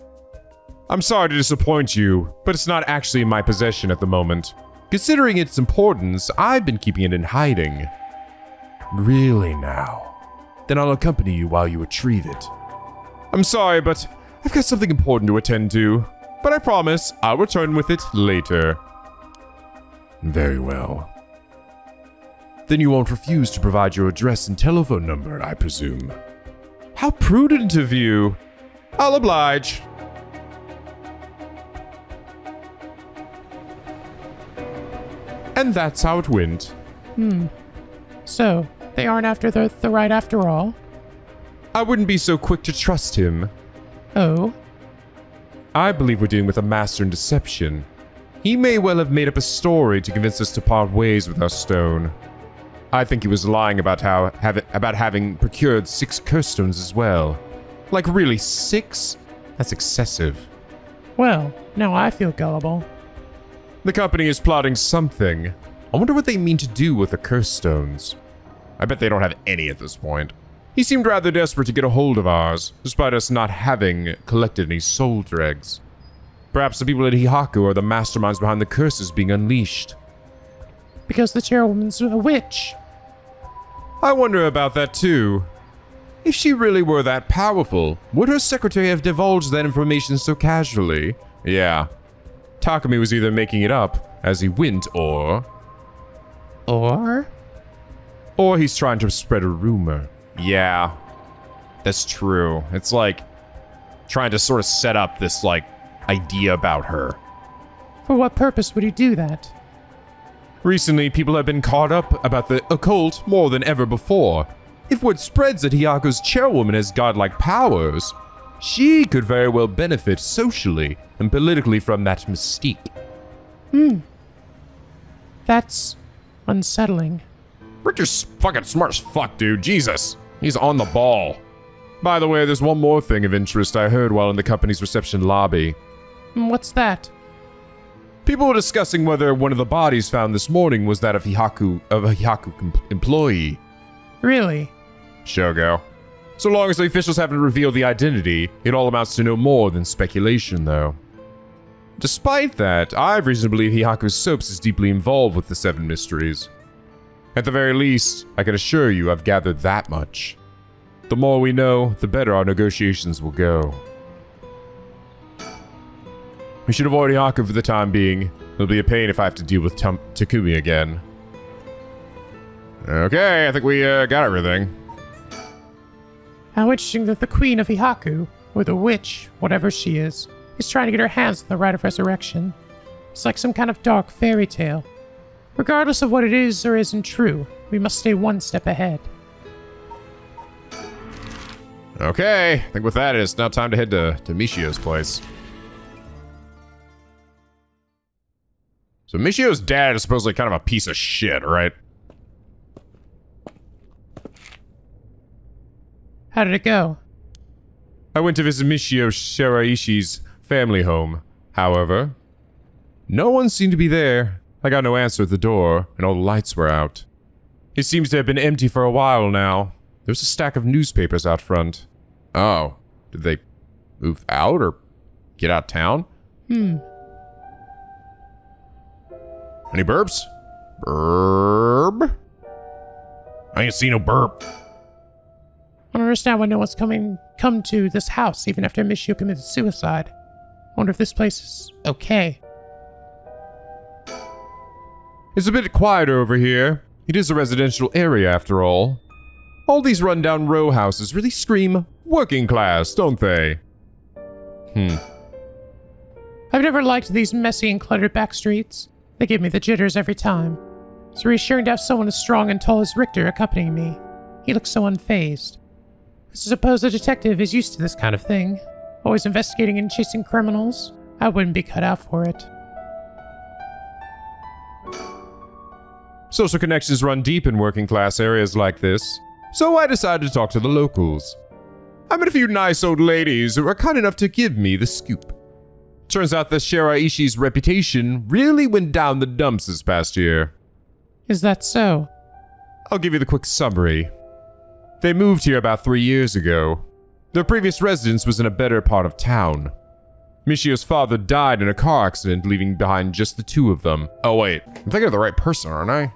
I'm sorry to disappoint you, but it's not actually in my possession at the moment. Considering its importance, I've been keeping it in hiding. Really now? Then I'll accompany you while you retrieve it. I'm sorry, but I've got something important to attend to. But I promise, I'll return with it later. Very well. Then you won't refuse to provide your address and telephone number, I presume. How prudent of you! I'll oblige. And that's how it went. Hmm. So, they aren't after the, the right after all? I wouldn't be so quick to trust him. Oh? I believe we're dealing with a master in deception. He may well have made up a story to convince us to part ways with our stone. I think he was lying about how have it, about having procured six curse stones as well. Like, really, six? That's excessive. Well, now I feel gullible. The company is plotting something. I wonder what they mean to do with the curse stones. I bet they don't have any at this point. He seemed rather desperate to get a hold of ours, despite us not having collected any soul dregs. Perhaps the people at Hihaku are the masterminds behind the curses being unleashed. Because the chairwoman's a witch. I wonder about that too. If she really were that powerful, would her secretary have divulged that information so casually? Yeah. Takumi was either making it up as he went, or... Or? Or he's trying to spread a rumor. Yeah, that's true. It's like trying to sort of set up this, like, idea about her. For what purpose would he do that? Recently, people have been caught up about the occult more than ever before. If word spreads that Hiyaku's chairwoman has godlike powers, she could very well benefit socially and politically from that mystique. Hmm. That's unsettling. Richter's fucking smart as fuck, dude. Jesus. He's on the ball. By the way, there's one more thing of interest I heard while in the company's reception lobby. What's that? People were discussing whether one of the bodies found this morning was that of Hihaku, of a Hihaku employee. Really? Shogo. So long as the officials haven't revealed the identity, it all amounts to no more than speculation, though. Despite that, I have reason to believe Hihaku Soaps is deeply involved with the Seven Mysteries. At the very least, I can assure you I've gathered that much. The more we know, the better our negotiations will go. We should avoid Hihaku for the time being. It'll be a pain if I have to deal with Takumi again. Okay, I think we uh, got everything. How interesting that the Queen of Hihaku, or the witch, whatever she is, is trying to get her hands on the Rite of Resurrection. It's like some kind of dark fairy tale. Regardless of what it is or isn't true, we must stay one step ahead. Okay, I think with that, it's now time to head to, to Michio's place. So Michio's dad is supposedly kind of a piece of shit, right? How did it go? I went to visit Michio Shiraishi's family home, however. No one seemed to be there. I got no answer at the door, and all the lights were out. It seems to have been empty for a while now. There was a stack of newspapers out front. Oh, did they move out or get out of town? Hmm. Any burps? Burp. I ain't seen no burp. I don't understand why no one's coming come to this house even after Michio committed suicide. I wonder if this place is okay. It's a bit quieter over here. It is a residential area after all. All these rundown row houses really scream working class, don't they? Hmm. I've never liked these messy and cluttered back streets. They give me the jitters every time. It's reassuring to have someone as strong and tall as Richter accompanying me. He looks so unfazed. I suppose a detective is used to this kind of thing. Always investigating and chasing criminals. I wouldn't be cut out for it. Social connections run deep in working class areas like this, so I decided to talk to the locals. I met a few nice old ladies who were kind enough to give me the scoop. Turns out that Shiraishi's reputation really went down the dumps this past year. Is that so? I'll give you the quick summary. They moved here about three years ago. Their previous residence was in a better part of town. Michio's father died in a car accident, leaving behind just the two of them. Oh wait, I'm thinking of the right person, aren't I?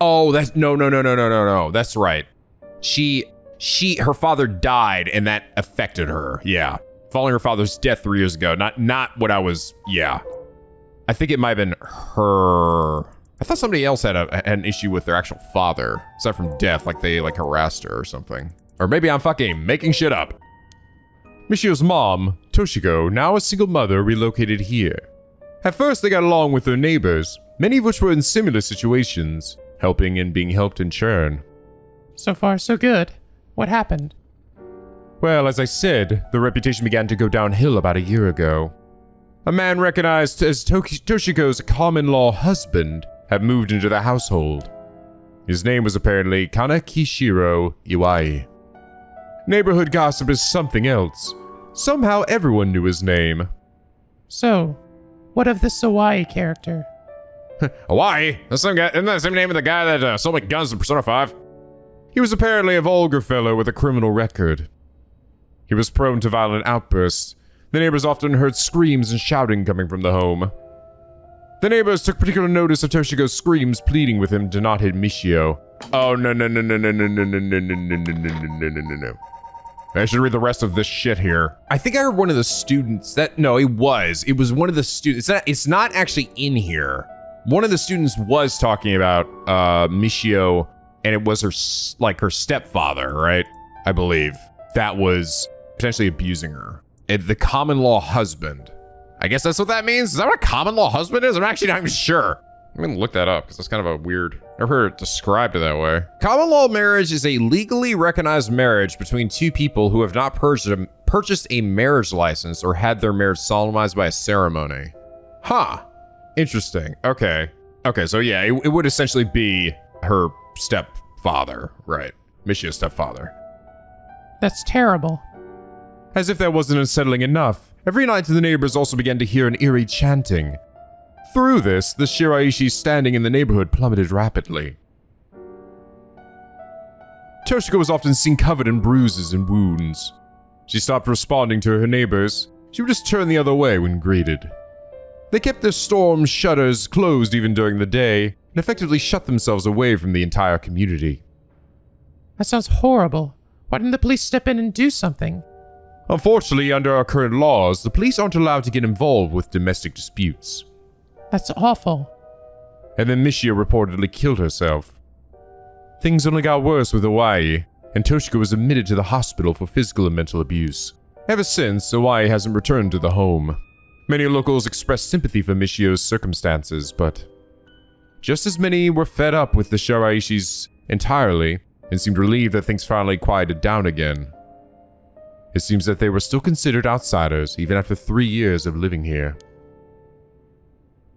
Oh, that's no, no, no, no, no, no, no. That's right. She, she, her father died, and that affected her. Yeah, following her father's death three years ago. Not, not what I was. Yeah, I think it might have been her. I thought somebody else had, a, had an issue with their actual father, aside from death, like they like harassed her or something. Or maybe I'm fucking making shit up. Michio's mom, Toshiko, now a single mother, relocated here. At first, they got along with their neighbors, many of which were in similar situations. Helping and being helped in churn. So far, so good. What happened? Well, as I said, the reputation began to go downhill about a year ago. A man recognized as Toshiko's common-law husband had moved into the household. His name was apparently Kankichiro Iwai. Neighborhood gossip is something else. Somehow everyone knew his name. So, what of this Iwai character? Hawaii? That's some guy, isn't that the same name of the guy that uh, sold me guns in Persona five? He was apparently a vulgar fellow with a criminal record. He was prone to violent outbursts. The neighbors often heard screams and shouting coming from the home. The neighbors took particular notice of Toshiko's screams, pleading with him to not hit Michio. Oh no no no no no no no no no no no no no no no no. I should read the rest of this shit here. I think I heard one of the students that no, it was. It was one of the students. It's not actually in here. One of the students was talking about uh, Michio, and it was her, like her stepfather, right? I believe that was potentially abusing her. And the common law husband. I guess that's what that means. Is that what a common law husband is? I'm actually not even sure. I'm gonna look that up because that's kind of a weird. I've heard it described that way. Common law marriage is a legally recognized marriage between two people who have not purchased a marriage license or had their marriage solemnized by a ceremony. Huh. Interesting. Okay. Okay, so yeah, it, it would essentially be her stepfather, right? Michio's stepfather. That's terrible. As if that wasn't unsettling enough, every night the neighbors also began to hear an eerie chanting. Through this, the Shiraishi standing in the neighborhood plummeted rapidly. Toshiko was often seen covered in bruises and wounds. She stopped responding to her neighbors. She would just turn the other way when greeted. They kept their storm shutters closed even during the day, and effectively shut themselves away from the entire community. That sounds horrible. Why didn't the police step in and do something? Unfortunately, under our current laws, the police aren't allowed to get involved with domestic disputes. That's awful. And then Michio reportedly killed herself. Things only got worse with Hawaii, and Toshiko was admitted to the hospital for physical and mental abuse. Ever since, Hawaii hasn't returned to the home. Many locals expressed sympathy for Michio's circumstances, but just as many were fed up with the Shiraishis entirely and seemed relieved that things finally quieted down again. It seems that they were still considered outsiders even after three years of living here.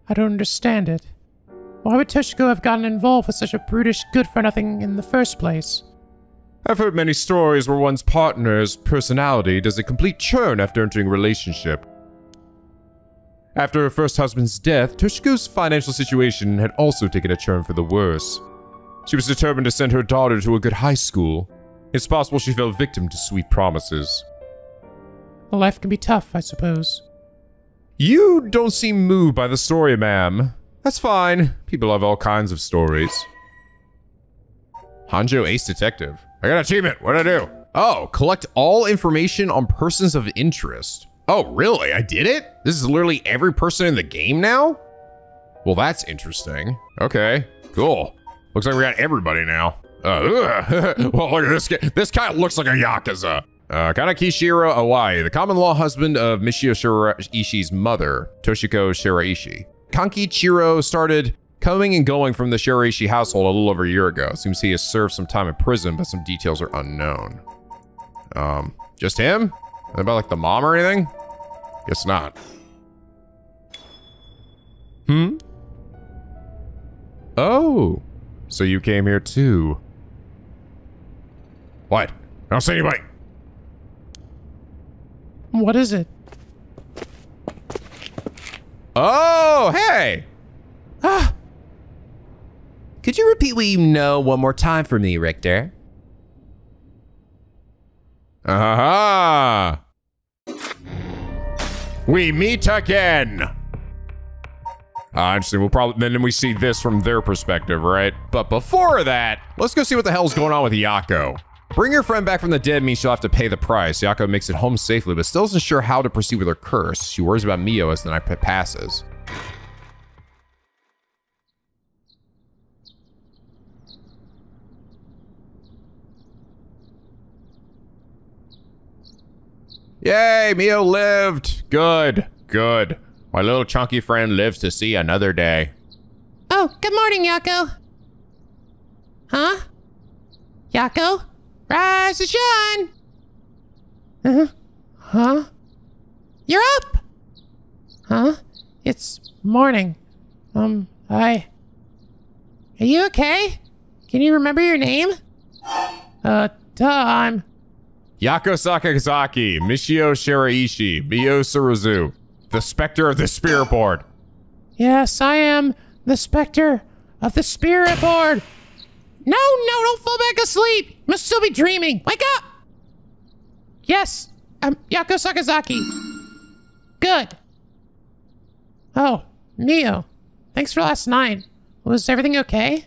I don't understand it. Why would Toshiko have gotten involved with such a brutish good-for-nothing in the first place? I've heard many stories where one's partner's personality does a complete churn after entering a relationship. After her first husband's death, Toshiko's financial situation had also taken a turn for the worse. She was determined to send her daughter to a good high school. It's possible she fell victim to sweet promises. Well, life can be tough, I suppose. You don't seem moved by the story, ma'am. That's fine. People have all kinds of stories. Honjo Ace Detective. I got an achievement. What did I do? Oh, collect all information on persons of interest. Oh, really? I did it? This is literally every person in the game now? Well, that's interesting. Okay, cool. Looks like we got everybody now. Uh, well, look at this guy. This guy looks like a Yakuza. Uh, Kankichiro Iwai, the common law husband of Michio Shiraishi's mother, Toshiko Shiraishi. Kankichiro started coming and going from the Shiraishi household a little over a year ago. Seems he has served some time in prison, but some details are unknown. Um, just him? What about like the mom or anything? Guess not. Hmm? Oh, so you came here too. What? I don't see anybody. What is it? Oh, hey! Ah! Could you repeat what you know one more time for me, Richter? Aha! We meet again! Ah, uh, interesting. We'll probably then we see this from their perspective, right? But before that, let's go see what the hell's going on with Yakko. Bring your friend back from the dead means she'll have to pay the price. Yakko makes it home safely, but still isn't sure how to proceed with her curse. She worries about Mio as the night passes. Yay, Mio lived. Good, good. My little chunky friend lives to see another day. Oh, good morning, Yakko. Huh? Yakko? Rise and shine! Huh? Huh? You're up! Huh? It's morning. Um, I... Are you okay? Can you remember your name? Uh, duh, I'm... Yakko Sakazaki, Michio Shiraishi, Mio Suruzu, the Spectre of the Spirit Board. Yes, I am the Spectre of the Spirit Board. No, no, don't fall back asleep. You must still be dreaming. Wake up! Yes, I'm Yakko Sakazaki. Good. Oh, Mio. Thanks for last night. Was everything okay?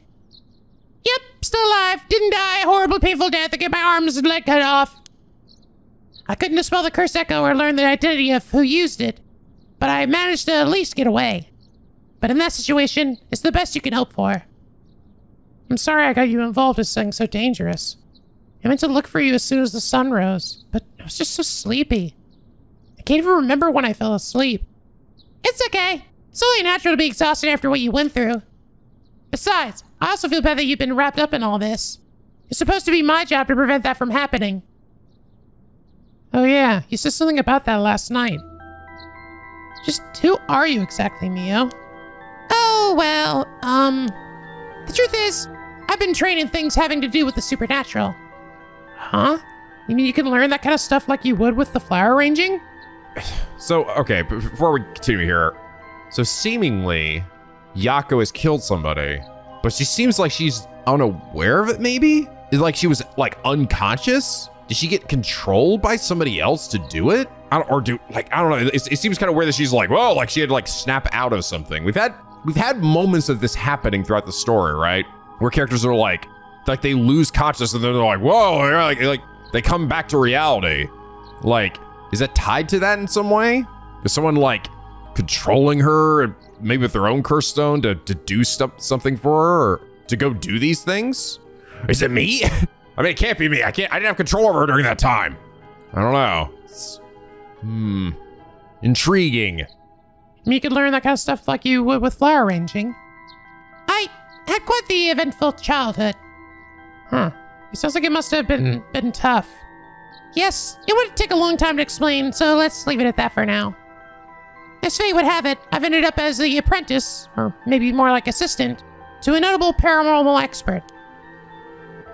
Yep, still alive. Didn't die. Horrible, painful death. I get my arms and leg cut off. I couldn't dispel the curse echo or learn the identity of who used it, but I managed to at least get away. But in that situation, it's the best you can hope for. I'm sorry I got you involved with something so dangerous. I meant to look for you as soon as the sun rose, but I was just so sleepy. I can't even remember when I fell asleep. It's okay. It's only natural to be exhausted after what you went through. Besides, I also feel bad that you've been wrapped up in all this. It's supposed to be my job to prevent that from happening. Oh yeah, you said something about that last night. Just who are you exactly, Mio? Oh, well, um... the truth is, I've been training things having to do with the supernatural. Huh? You mean you can learn that kind of stuff like you would with the flower arranging? So, okay, before we continue here. So seemingly, Yakko has killed somebody, but she seems like she's unaware of it, maybe? Like she was, like, unconscious? Did she get controlled by somebody else to do it? I don't, or do, like, I don't know. It, it seems kind of weird that she's like, whoa, like she had to, like, snap out of something. We've had, we've had moments of this happening throughout the story, right? Where characters are like, like they lose consciousness and they're like, whoa, like, like they come back to reality. Like, is that tied to that in some way? Is someone like controlling her and maybe with their own curse stone to, to do stuff, something for her or to go do these things? Is it me? I mean, it can't be me. I can't. I didn't have control over her during that time. I don't know. It's, hmm. Intriguing. You could learn that kind of stuff like you would with flower arranging. I had quite the eventful childhood. Huh. It sounds like it must have been mm. been tough. Yes, it would take a long time to explain, so let's leave it at that for now. As fate would have it, I've ended up as the apprentice, or maybe more like assistant, to a notable paranormal expert.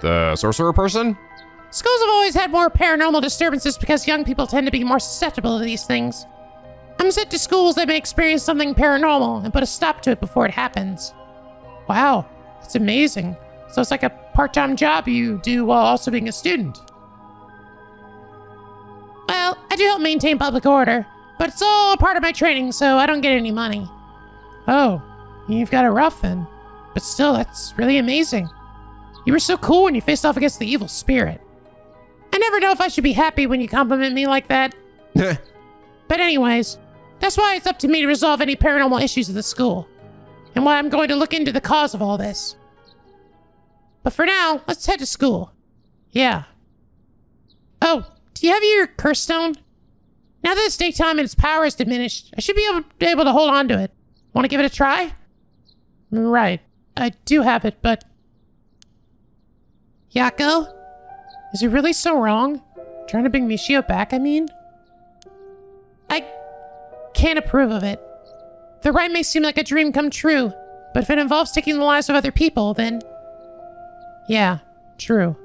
The sorcerer person? Schools have always had more paranormal disturbances because young people tend to be more susceptible to these things. I'm sent to schools that may experience something paranormal and put a stop to it before it happens. Wow, that's amazing. So it's like a part-time job you do while also being a student. Well, I do help maintain public order, but it's all part of my training, so I don't get any money. Oh, you've got it rough then. But still, that's really amazing. You were so cool when you faced off against the evil spirit. I never know if I should be happy when you compliment me like that. But anyways, that's why it's up to me to resolve any paranormal issues of the school, and why I'm going to look into the cause of all this. But for now, let's head to school. Yeah. Oh, do you have your Cursed Stone? Now that it's daytime and its power is diminished, I should be able, able to hold on to it. Want to give it a try? Right. I do have it, but... Yakko? Is it really so wrong? Trying to bring Michio back, I mean? I can't approve of it. The rite may seem like a dream come true, but if it involves taking the lives of other people, then... Yeah, true.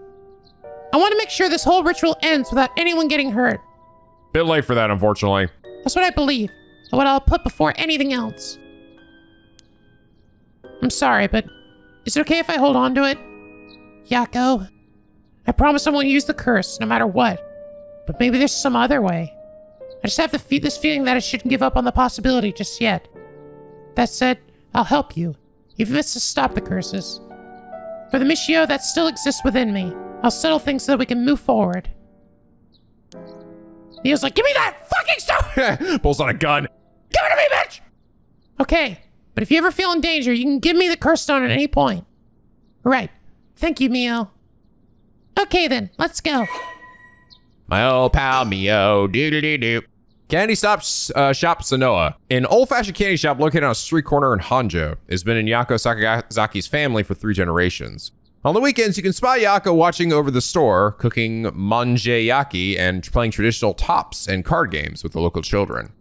I want to make sure this whole ritual ends without anyone getting hurt. Bit late for that, unfortunately. That's what I believe, and what I'll put before anything else. I'm sorry, but is it okay if I hold on to it? Yakko, I promise I won't use the curse, no matter what. But maybe there's some other way. I just have the, this feeling that I shouldn't give up on the possibility just yet. That said, I'll help you, even if it's to stop the curses. For the Michio that still exists within me, I'll settle things so that we can move forward. Neo's like, give me that fucking stone! Pulls out a gun. Give it to me, bitch! Okay, but if you ever feel in danger, you can give me the Cursed Stone at any point. Right. Thank you, Mio. Okay then, let's go. My old pal Mio, doo-doo-doo-doo. Candy Stop uh, Shop Sanoa, an old-fashioned candy shop located on a street corner in Honjo, has been in Yakko Sakazaki's family for three generations. On the weekends, you can spy Yakko watching over the store, cooking manjayaki, and playing traditional tops and card games with the local children.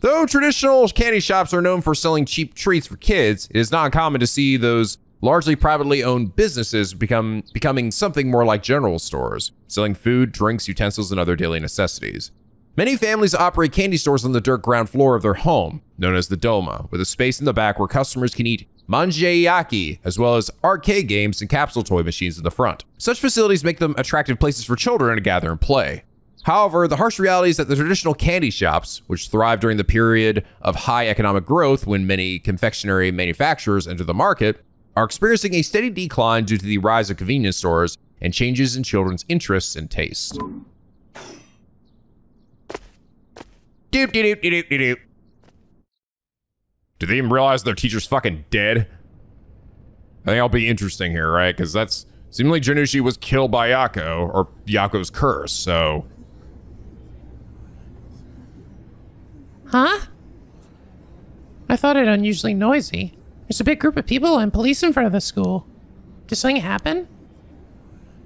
Though traditional candy shops are known for selling cheap treats for kids, it is not uncommon to see those largely privately owned businesses become becoming something more like general stores, selling food, drinks, utensils, and other daily necessities. Many families operate candy stores on the dirt ground floor of their home, known as the Doma, with a space in the back where customers can eat manjayaki, as well as arcade games and capsule toy machines in the front. Such facilities make them attractive places for children to gather and play. However, the harsh reality is that the traditional candy shops, which thrived during the period of high economic growth when many confectionery manufacturers entered the market, are experiencing a steady decline due to the rise of convenience stores and changes in children's interests and tastes. Doop, doop, doop, doop, doop. Do they even realize their teacher's fucking dead? I think I'll be interesting here, right? Because that's seemingly Jinnouchi was killed by Yakko or Yakko's curse, so. Huh? I thought it unusually noisy. There's a big group of people and police in front of the school. Did something happen?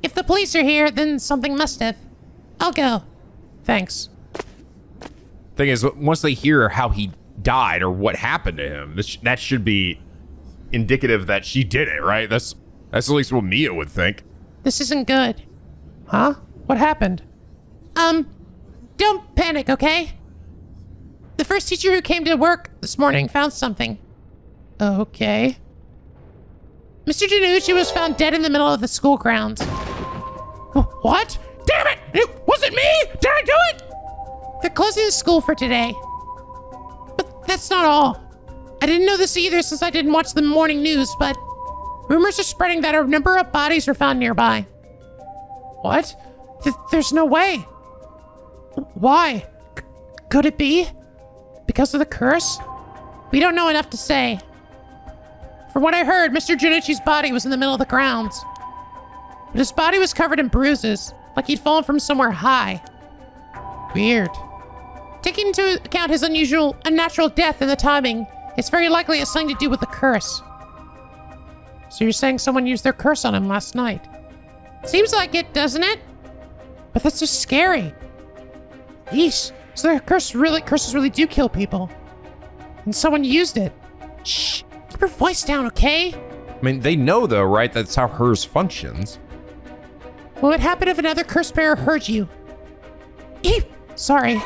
If the police are here, then something must have. I'll go. Thanks. Thing is, once they hear how he died or what happened to him, this sh that should be indicative that she did it, right? That's that's at least what Mia would think. This isn't good. Huh? What happened? Um, don't panic, okay? The first teacher who came to work this morning found something. Okay. Mister Jinnouchi was found dead in the middle of the school grounds. What? Damn it! It wasn't me! Did I do it? They're closing the school for today. But that's not all. I didn't know this either since I didn't watch the morning news, but rumors are spreading that a number of bodies were found nearby. What? Th there's no way. Why? C could it be? Because of the curse? We don't know enough to say. From what I heard, Mister Jinnouchi's body was in the middle of the grounds. But his body was covered in bruises, like he'd fallen from somewhere high. Weird. Taking into account his unusual, unnatural death and the timing, it's very likely it's something to do with the curse. So you're saying someone used their curse on him last night? Seems like it, doesn't it? But that's so scary. Yeesh. So their curse really, curses really do kill people. And someone used it. Shh. Keep your voice down, okay? I mean, they know though, right? That's how hers functions. What would happen if another curse bearer heard you? Eep. Sorry.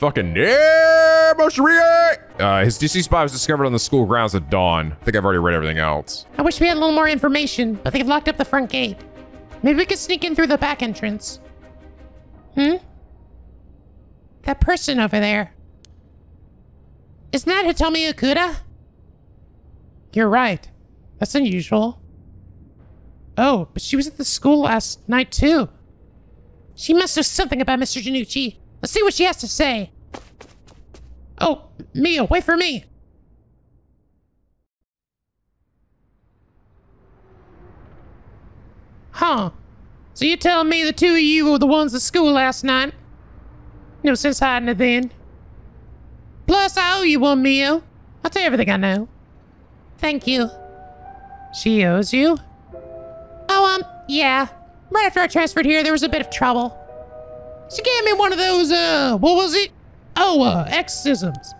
Fucking yeah, Moshirie! Uh, his deceased body was discovered on the school grounds at dawn. I think I've already read everything else. I wish we had a little more information, but they've locked up the front gate. Maybe we could sneak in through the back entrance. Hmm? That person over there. Isn't that Hitomi Okuda? You're right. That's unusual. Oh, but she was at the school last night too. She must know something about Mister Jinnouchi. Let's see what she has to say. Oh, Mio, wait for me. Huh. So you're telling me the two of you were the ones at school last night? No sense hiding it then. Plus, I owe you one, Mio. I'll tell you everything I know. Thank you. She owes you? Oh, um, yeah. Right after I transferred here, there was a bit of trouble. She gave me one of those, uh, what was it? Oh, uh, exorcisms.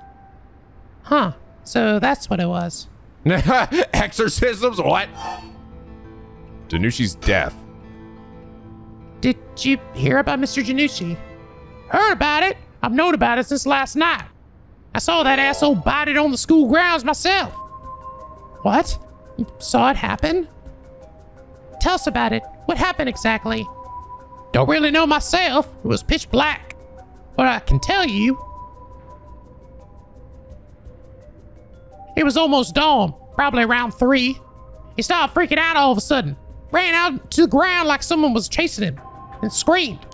Huh. So that's what it was. Exorcisms? What? Jinnouchi's death. Did you hear about Mister Jinnouchi? Heard about it. I've known about it since last night. I saw that asshole bodied on the school grounds myself. What? You saw it happen? Tell us about it. What happened exactly? Don't really know myself. It was pitch black. But I can tell you, it was almost dawn, probably around three. He started freaking out all of a sudden, ran out to the ground like someone was chasing him, and screamed.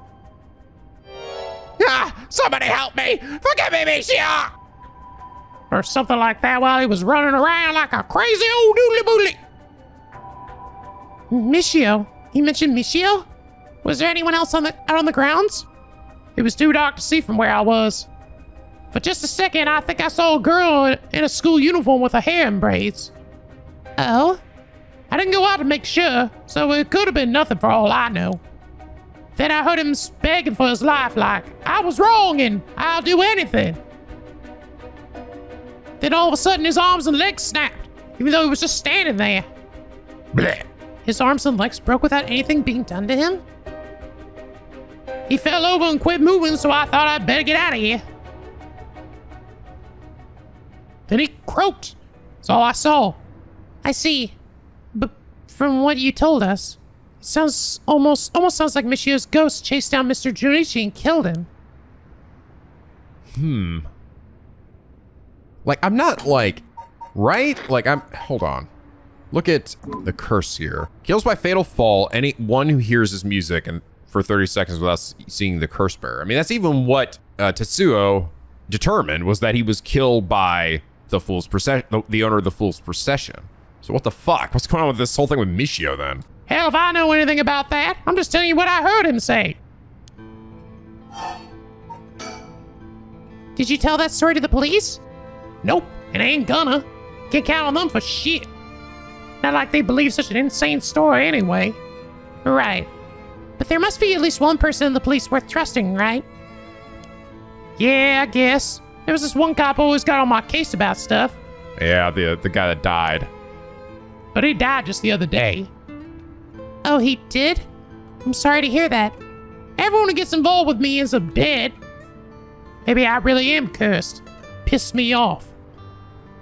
Ah! Somebody help me! Forgive me, Michio! Or something like that while he was running around like a crazy old doodly-boodly. Michio? He mentioned Michio? Was there anyone else on the, out on the grounds? It was too dark to see from where I was. For just a second, I think I saw a girl in a school uniform with her hair in braids. Oh? I didn't go out to make sure, so it could have been nothing for all I know. Then I heard him begging for his life like, I was wrong and I'll do anything. Then all of a sudden, his arms and legs snapped, even though he was just standing there. Blech. His arms and legs broke without anything being done to him? He fell over and quit moving, so I thought I'd better get out of here. Then he croaked. That's all I saw. I see. But from what you told us, it sounds almost almost sounds like Michio's ghost chased down Mister Jinnouchi and killed him. Hmm. Like, I'm not, like, right? Like, I'm... Hold on. Look at the curse here. Kills by fatal fall anyone who hears his music and... for thirty seconds without seeing the curse bearer. I mean, that's even what uh, Tetsuo determined, was that he was killed by the Fool's Procession, the, the owner of the Fool's Procession. So what the fuck? What's going on with this whole thing with Michio then? Hell, if I know anything about that, I'm just telling you what I heard him say. Did you tell that story to the police? Nope, and I ain't gonna. Can't count on them for shit. Not like they believe such an insane story anyway. Right. But there must be at least one person in the police worth trusting, right? Yeah, I guess. There was this one cop who always got on my case about stuff. Yeah, the the guy that died. But he died just the other day. Oh, he did? I'm sorry to hear that. Everyone who gets involved with me ends up dead. Maybe I really am cursed. Pissed me off.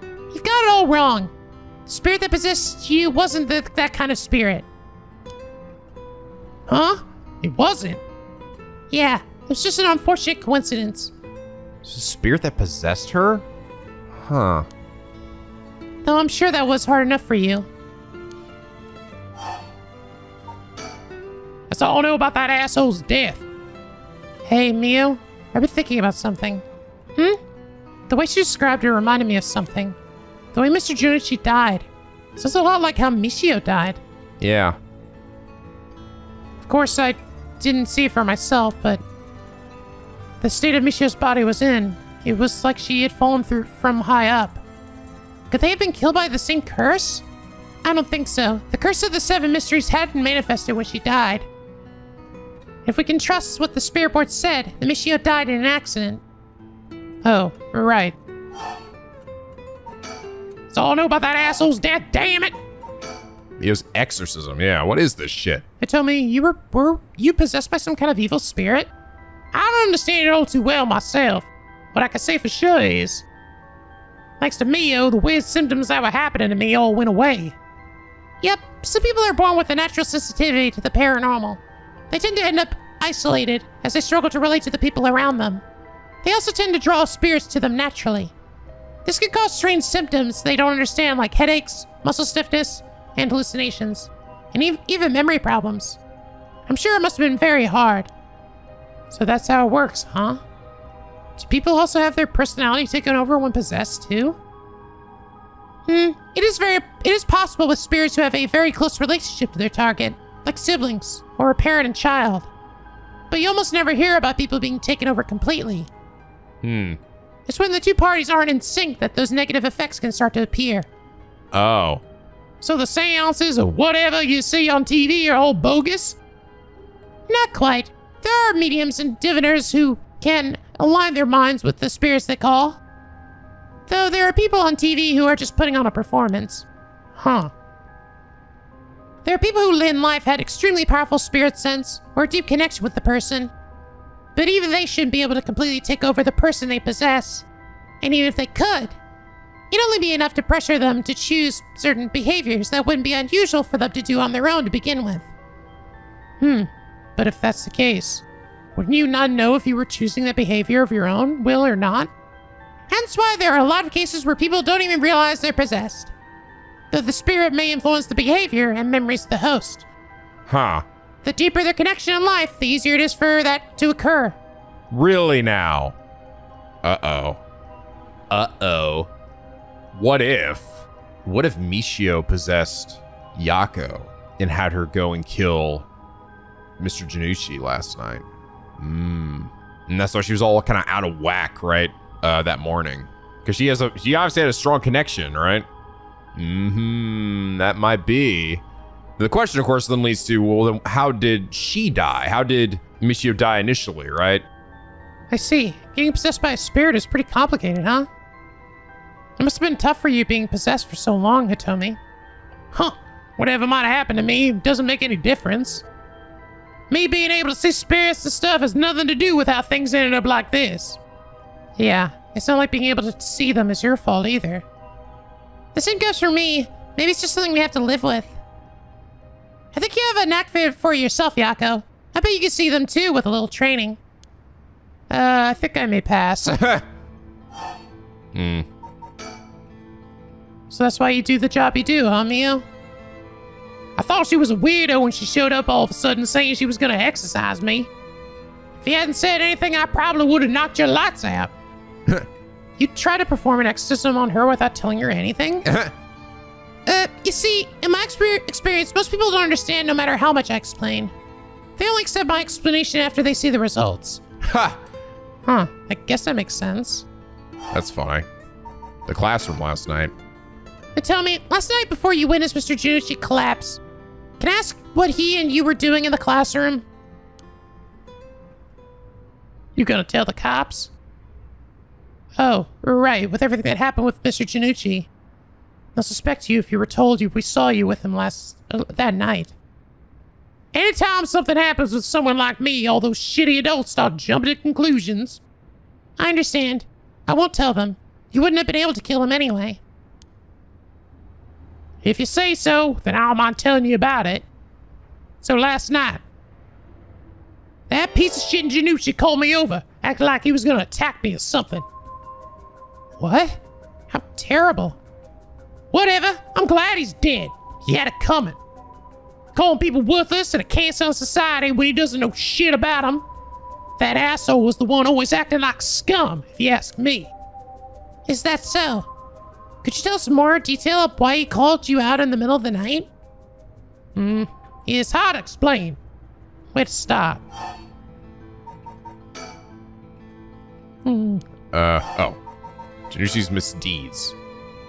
You've got it all wrong. The spirit that possessed you wasn't the, that kind of spirit. Huh? It wasn't. Yeah, it was just an unfortunate coincidence. It's the spirit that possessed her? Huh. Though I'm sure that was hard enough for you. That's all I know about that asshole's death. Hey, Mio, I've been thinking about something. Hmm? The way she described it reminded me of something. The way Mister Jinnouchi died. Sounds a lot like how Michio died. Yeah. Of course, I didn't see it for myself, but the state of Michio's body was in. It was like she had fallen through from high up. Could they have been killed by the same curse? I don't think so. The curse of the seven mysteries hadn't manifested when she died. If we can trust what the spirit board said, then Michio died in an accident. Oh, right. That's all I know about that asshole's death, damn it! It was exorcism. Yeah, what is this shit? They told me you were, were you possessed by some kind of evil spirit? I don't understand it all too well myself. What I can say for sure is, thanks to Mio, the weird symptoms that were happening to me all went away. Yep, some people are born with a natural sensitivity to the paranormal. They tend to end up isolated as they struggle to relate to the people around them. They also tend to draw spirits to them naturally. This can cause strange symptoms they don't understand, like headaches, muscle stiffness, and hallucinations, and e even memory problems. I'm sure it must have been very hard. So that's how it works, huh? Do people also have their personality taken over when possessed, too? Hmm, it is very, it is possible with spirits who have a very close relationship to their target, like siblings, or a parent and child. But you almost never hear about people being taken over completely. Hmm. It's when the two parties aren't in sync that those negative effects can start to appear. Oh. So the seances or whatever you see on T V are all bogus? Not quite. There are mediums and diviners who can align their minds with the spirits they call. Though there are people on T V who are just putting on a performance. Huh. There are people who in life had extremely powerful spirit sense or a deep connection with the person. But even they shouldn't be able to completely take over the person they possess. And even if they could, it'd only be enough to pressure them to choose certain behaviors that wouldn't be unusual for them to do on their own to begin with. Hmm. But if that's the case, wouldn't you not know if you were choosing that behavior of your own will or not? Hence why there are a lot of cases where people don't even realize they're possessed, though the spirit may influence the behavior and memories of the host. Huh. The deeper their connection in life, the easier it is for that to occur. Really now? Uh-oh. Uh-oh. What if... What if Michio possessed Yakko and had her go and kill Mister Jinnouchi last night? Mmm. And that's why she was all kind of out of whack, right? Uh, that morning. Because she has a... She obviously had a strong connection, right? Mm-hmm. That might be. The question, of course, then leads to, well, then how did she die? How did Michio die initially, right? I see. Getting possessed by a spirit is pretty complicated, huh? It must have been tough for you being possessed for so long, Hitomi. Huh. Whatever might have happened to me doesn't make any difference. Me being able to see spirits and stuff has nothing to do with how things ended up like this. Yeah, it's not like being able to see them is your fault either. The same goes for me. Maybe it's just something we have to live with. I think you have a knack for yourself, Yakko. I bet you can see them too with a little training. Uh, I think I may pass. Hmm. So that's why you do the job you do, huh, Mio? I thought she was a weirdo when she showed up all of a sudden saying she was going to exercise me. If you hadn't said anything, I probably would have knocked your lights out. You try to perform an exorcism on her without telling her anything? uh, you see, in my experience, most people don't understand no matter how much I explain. They only accept my explanation after they see the results. Ha! Huh, I guess that makes sense. That's funny. The classroom last night. But tell me, last night before you witnessed Mister Jinnouchi collapse, can I ask what he and you were doing in the classroom? You gonna tell the cops? Oh, right, with everything that happened with Mister Jinnouchi. They'll suspect you if you were told you we saw you with him last... Uh, that night. Anytime something happens with someone like me, all those shitty adults start jumping to conclusions. I understand. I won't tell them. You wouldn't have been able to kill him anyway. If you say so, then I don't mind telling you about it. So last night, that piece of shit in Jinnouchi called me over, acting like he was gonna attack me or something. What? How terrible. Whatever, I'm glad he's dead. He had it coming. Calling people worthless and a cancer on society when he doesn't know shit about them. That asshole was the one always acting like scum, if you ask me. Is that so? Could you tell us more detail of why he called you out in the middle of the night? Hmm, it's hard to explain. Where to start? Hmm. Uh, oh. Jinnouchi's misdeeds.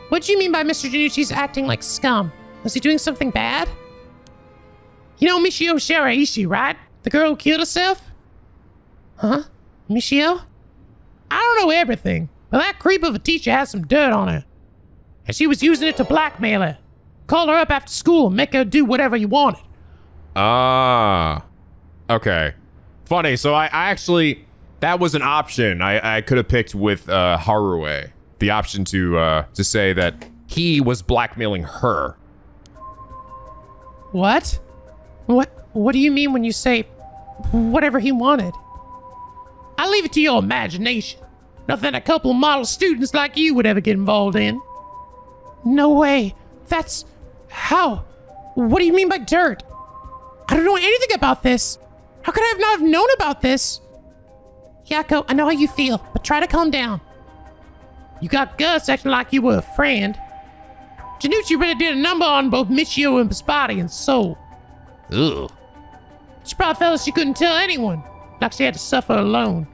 What do you mean by Mister Jinnouchi's acting like scum? Was he doing something bad? You know Michio Shiraishi, right? The girl who killed herself? Huh? Michio? I don't know everything, but that creep of a teacher has some dirt on her. And she was using it to blackmail her. Call her up after school and make her do whatever you wanted. Ah. Uh, okay. Funny. So I, I actually, That was an option. I, I could have picked with uh, Harue. The option to uh, to say that he was blackmailing her. What? What? What do you mean when you say whatever he wanted? I leave it to your imagination. Nothing a couple of model students like you would ever get involved in. No way. That's... how? What do you mean by dirt? I don't know anything about this. How could I have not have known about this? Yakko, I know how you feel, but try to calm down. You got Gus acting like you were a friend. Jinnouchi really did a number on both Michio and his body and soul. Ugh. She probably felt she couldn't tell anyone, like she had to suffer alone.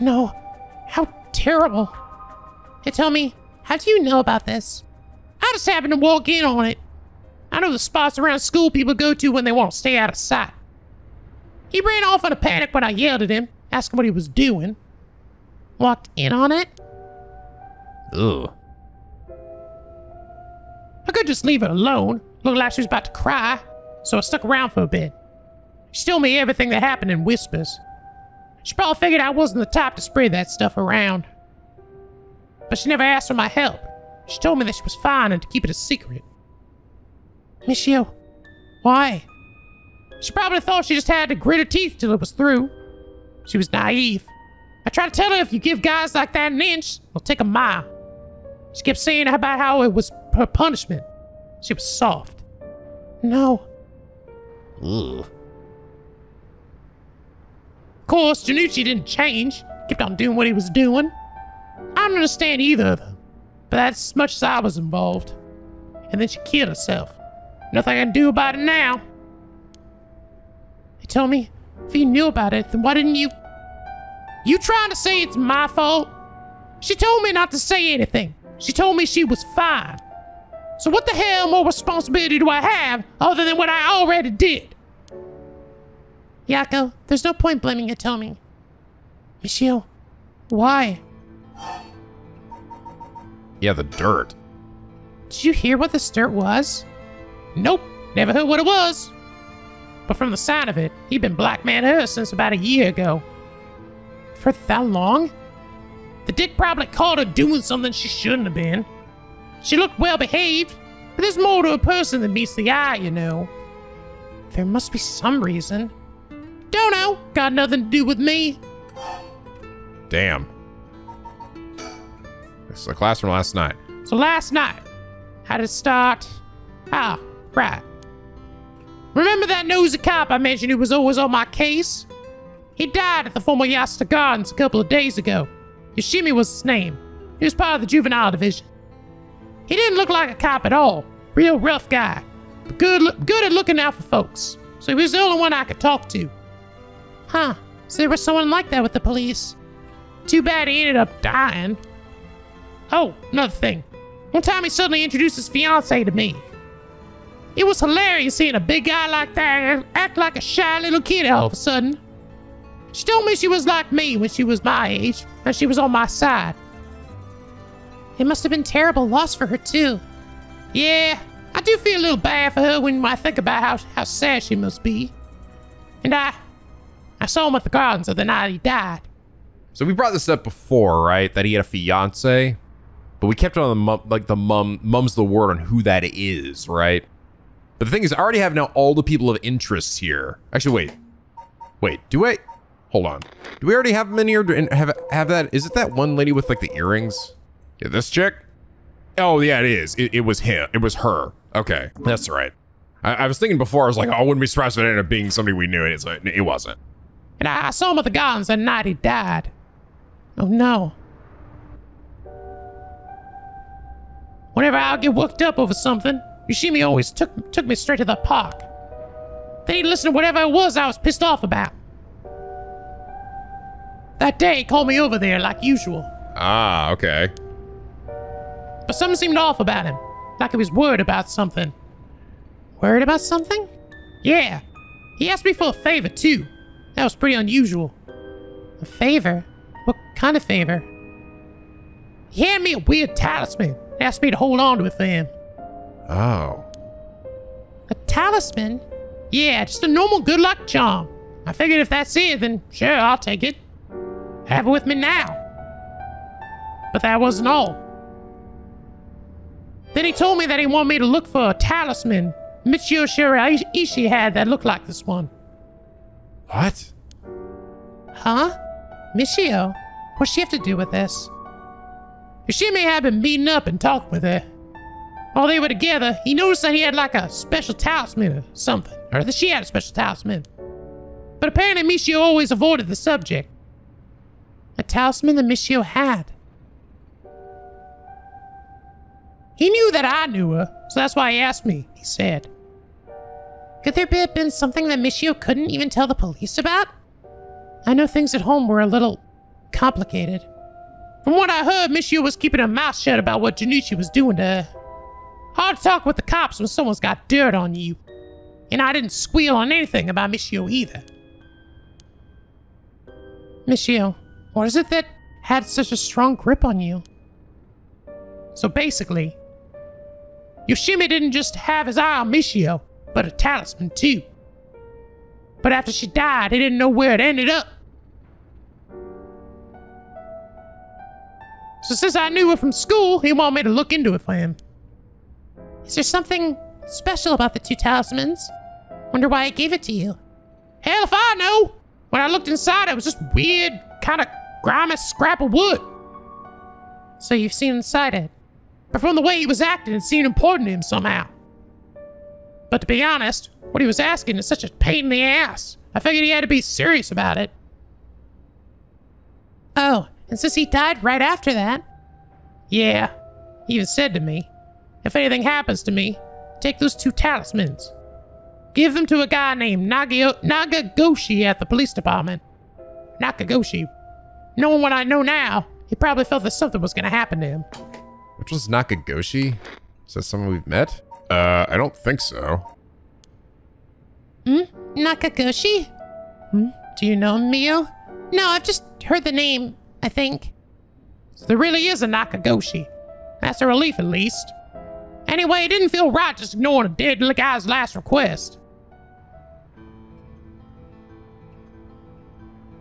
No. How terrible. Hey, tell me, how do you know about this? I just happened to walk in on it. I know the spots around school people go to when they want to stay out of sight. He ran off in a panic when I yelled at him, asking what he was doing. Walked in on it? Ugh. I could just leave her alone. Looked like she was about to cry, so I stuck around for a bit. She told me everything that happened in whispers. She probably figured I wasn't the type to spread that stuff around. But she never asked for my help. She told me that she was fine and to keep it a secret. Michio, why? She probably thought she just had to grit her teeth till it was through. She was naive. I tried to tell her if you give guys like that an inch, they'll take a mile. She kept saying about how it was her punishment. She was soft. No. Ugh. Of course, Jinnouchi didn't change. Kept on doing what he was doing. I don't understand either of them, but that's as much as I was involved. And then she killed herself. Nothing I can do about it now. They tell me, if you knew about it, then why didn't you... You trying to say it's my fault? She told me not to say anything. She told me she was fine. So what the hell more responsibility do I have other than what I already did? Yakko, there's no point blaming Hitomi. Michio, why? Yeah, the dirt. Did you hear what this dirt was? Nope, never heard what it was. But from the sound of it, he'd been blackmailing her since about a year ago. For that long? The dick probably caught her doing something she shouldn't have been. She looked well behaved, but there's more to a person than meets the eye, you know. There must be some reason. Don't know. Got nothing to do with me. Damn. This is a class from last night. So last night, how did it start? Ah, right. Remember that nosy cop I mentioned who was always on my case? He died at the former Yasuda Gardens a couple of days ago. Yoshimi was his name. He was part of the juvenile division. He didn't look like a cop at all. Real rough guy. But good, good at looking out for folks. So he was the only one I could talk to. Huh. So there was someone like that with the police. Too bad he ended up dying. Oh, another thing. One time he suddenly introduced his fiancée to me. It was hilarious seeing a big guy like that act like a shy little kid all of a sudden. She told me she was like me when she was my age, and she was on my side. It must have been terrible loss for her too. Yeah, I do feel a little bad for her when I think about how, how sad she must be. And I... I saw him at the gardens of the night he died. So we brought this up before, right? That he had a fiance, but we kept on the mum, like the mum, mum's the word on who that is, right? But the thing is, I already have now all the people of interest here. Actually, wait, wait, do I? Hold on, do we already have them in here? Do, have have that? Is it that one lady with like the earrings? Yeah, this chick. Oh yeah, it is. It, it was him. It was her. Okay, that's right. I, I was thinking before. I was like, oh, I wouldn't be surprised if it ended up being somebody we knew. And it's like, it wasn't. And I saw him at the gardens that night he died. Oh no. Whenever I'll get worked up over something, Yoshimi always took, took me straight to the park. Then he'd listen to whatever it was I was pissed off about. That day he called me over there like usual. Ah, okay. But something seemed off about him. Like he was worried about something. Worried about something? Yeah. He asked me for a favor too. That was pretty unusual. A favor? What kind of favor? He handed me a weird talisman and asked me to hold on to it for him. Oh. A talisman? Yeah, just a normal good luck charm. I figured if that's it, then sure, I'll take it. Have it with me now! But that wasn't all. Then he told me that he wanted me to look for a talisman Michio Shiraishi had that looked like this one. What? Huh? Michio? What's she have to do with this? Yoshimi had been meeting up and talking with her. While they were together, he noticed that he had like a special talisman or something. Or that she had a special talisman. But apparently Michio always avoided the subject. A talisman that Michio had. He knew that I knew her, so that's why he asked me, he said. Could there have been something that Michio couldn't even tell the police about? I know things at home were a little complicated. From what I heard, Michio was keeping her mouth shut about what Jinnouchi was doing to her. Hard to talk with the cops when someone's got dirt on you. And I didn't squeal on anything about Michio either. Michio, what is it that had such a strong grip on you? So basically, Yoshimi didn't just have his eye on Michio, but a talisman too. But after she died, he didn't know where it ended up. So since I knew her from school, he wanted me to look into it for him. Is there something special about the two talismans? Wonder why I gave it to you. Hell if I know! When I looked inside, it was just weird, kind of grimy scrap of wood. So you've seen inside it. But from the way he was acting, it seemed important to him somehow. But to be honest, what he was asking is such a pain in the ass. I figured he had to be serious about it. Oh, and since he died right after that? Yeah, he even said to me, if anything happens to me, take those two talismans. Give them to a guy named Nagio- Nakagoshi at the police department. Nakagoshi. Knowing what I know now, he probably felt that something was going to happen to him. Which was Nakagoshi? Is that someone we've met? Uh, I don't think so. Hmm? Nakagoshi? Hmm? Do you know him, Mio? No, I've just heard the name, I think. So there really is a Nakagoshi. That's a relief, at least. Anyway, it didn't feel right just ignoring a dead guy's last request.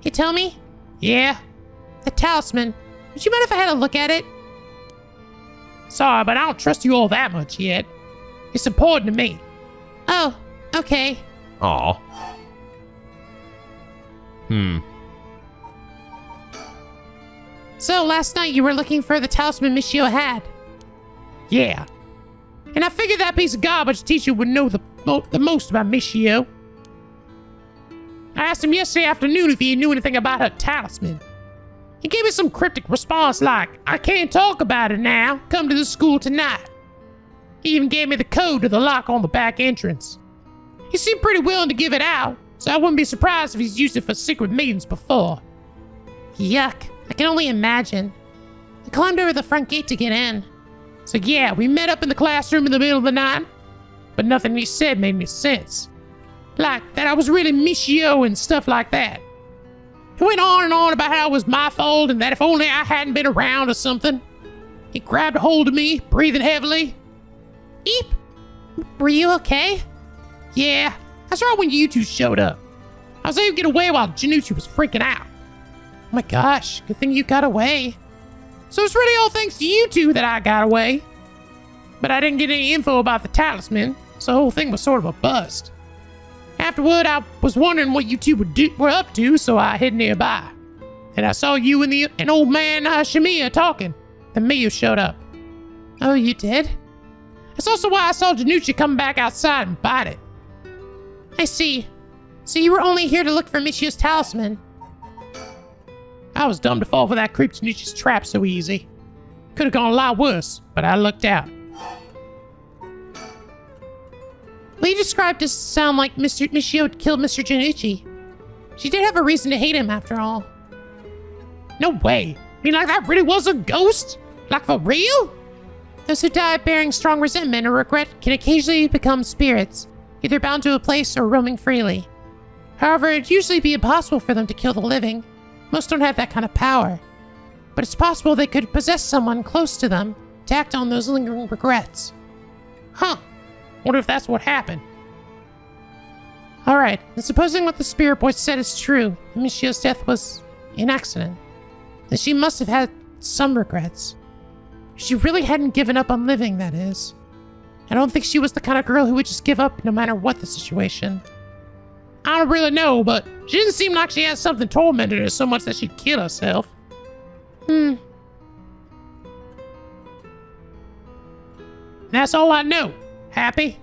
You tell me? Yeah. The talisman. Would you mind if I had a look at it? Sorry, but I don't trust you all that much yet. It's important to me. Oh, okay. Aw. Hmm. So, last night you were looking for the talisman Michio had. Yeah. And I figured that piece of garbage teacher would know the, mo the most about Michio. I asked him yesterday afternoon if he knew anything about her talisman. He gave me some cryptic response like, I can't talk about it now. Come to the school tonight. He even gave me the code to the lock on the back entrance. He seemed pretty willing to give it out, so I wouldn't be surprised if he's used it for secret meetings before. Yuck. I can only imagine. I climbed over the front gate to get in. So yeah, we met up in the classroom in the middle of the night, but nothing he said made any sense. Like that I was really Michio and stuff like that. He went on and on about how it was my fault and that if only I hadn't been around or something. He grabbed a hold of me, breathing heavily. Eep! Were you okay? Yeah, that's right when you two showed up. I was able to get away while Jinnouchi was freaking out. Oh my gosh, good thing you got away. So it's really all thanks to you two that I got away. But I didn't get any info about the talisman, so the whole thing was sort of a bust. Afterward, I was wondering what you two were, do were up to, so I hid nearby. And I saw you and the an old man Shimiya talking, and Mio showed up. Oh, you did? That's also why I saw Jinnouchi come back outside and bite it. I see. So you were only here to look for Michio's talisman. I was dumb to fall for that creep Jinnouchi's trap so easy. Could have gone a lot worse, but I lucked out. Lee described us to sound like Mister Michio killed Mister Jinnouchi. She did have a reason to hate him after all. No way. I mean, like that really was a ghost? Like for real? Those who die bearing strong resentment or regret can occasionally become spirits, either bound to a place or roaming freely. However, it'd usually be impossible for them to kill the living. Most don't have that kind of power. But it's possible they could possess someone close to them to act on those lingering regrets. Huh. Wonder if that's what happened. Alright, and supposing what the spirit boy said is true, Michio's death was an accident. and she must have had some regrets. She really hadn't given up on living, that is. I don't think she was the kind of girl who would just give up no matter what the situation. I don't really know, but she didn't seem like she had something tormented her so much that she'd kill herself. Hmm. That's all I know. Happy?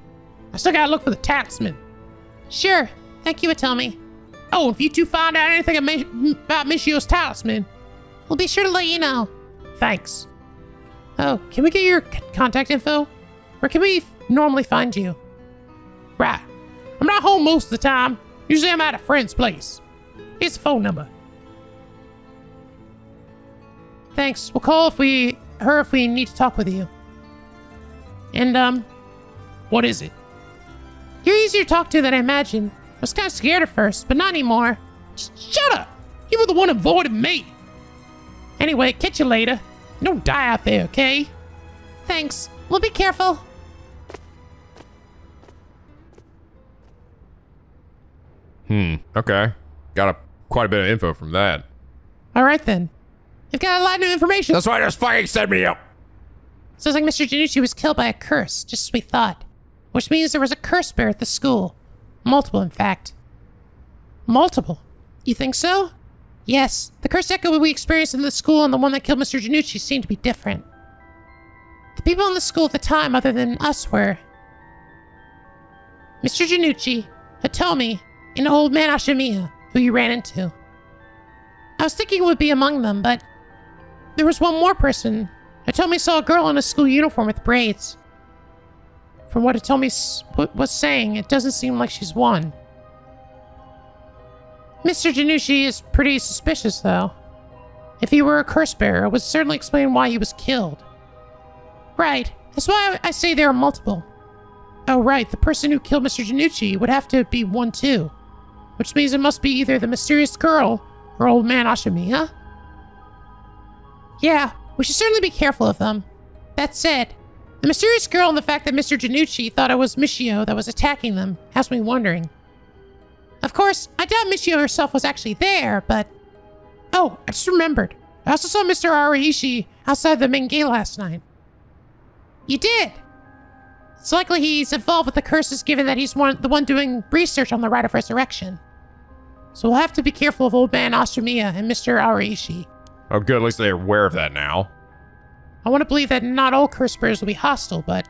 I still gotta look for the talisman. Sure. Thank you for telling me. Oh, if you two find out anything about Michio's talisman, we'll be sure to let you know. Thanks. Oh, can we get your c contact info? Where can we f normally find you? Right. I'm not home most of the time. Usually I'm at a friend's place. Here's the phone number. Thanks. We'll call if we her if we need to talk with you. And, um, what is it? You're easier to talk to than I imagined. I was kind of scared at first, but not anymore. Sh shut up! You were the one who avoided me! Anyway, catch you later. Don't die out there, okay? Thanks. We'll be careful. Hmm, okay. Got a, quite a bit of info from that. Alright then. You've got a lot of new information. That's why just fucking set me up! Sounds like Mister Jinnouchi was killed by a curse, just as we thought. Which means there was a curse bear at the school. Multiple, in fact. Multiple? You think so? Yes. The curse echo we experienced in the school and the one that killed Mister Jinnouchi seemed to be different. The people in the school at the time, other than us, were Mister Jinnouchi, Hitomi, and old man Ashimiya, who you ran into. I was thinking it would be among them, but there was one more person. Hitomi saw a girl in a school uniform with braids. From what Hitomi was saying, it doesn't seem like she's one. Mister Jinnouchi is pretty suspicious, though. If he were a curse bearer, it would certainly explain why he was killed. Right. That's why I say there are multiple. Oh, right. The person who killed Mister Jinnouchi would have to be one, too. Which means it must be either the mysterious girl or old man Ashimiya. Yeah. We should certainly be careful of them. That said, the mysterious girl and the fact that Mister Jinnouchi thought it was Michio that was attacking them has me wondering. Of course, I doubt Michio herself was actually there, but... Oh, I just remembered. I also saw Mister Araishi outside the main gate last night. You did! It's likely he's involved with the curses given that he's one, the one doing research on the Rite of Resurrection. So we'll have to be careful of old man Ashimiya and Mister Araishi. Oh good, at least they're aware of that now. I want to believe that not all curse bearers will be hostile, but...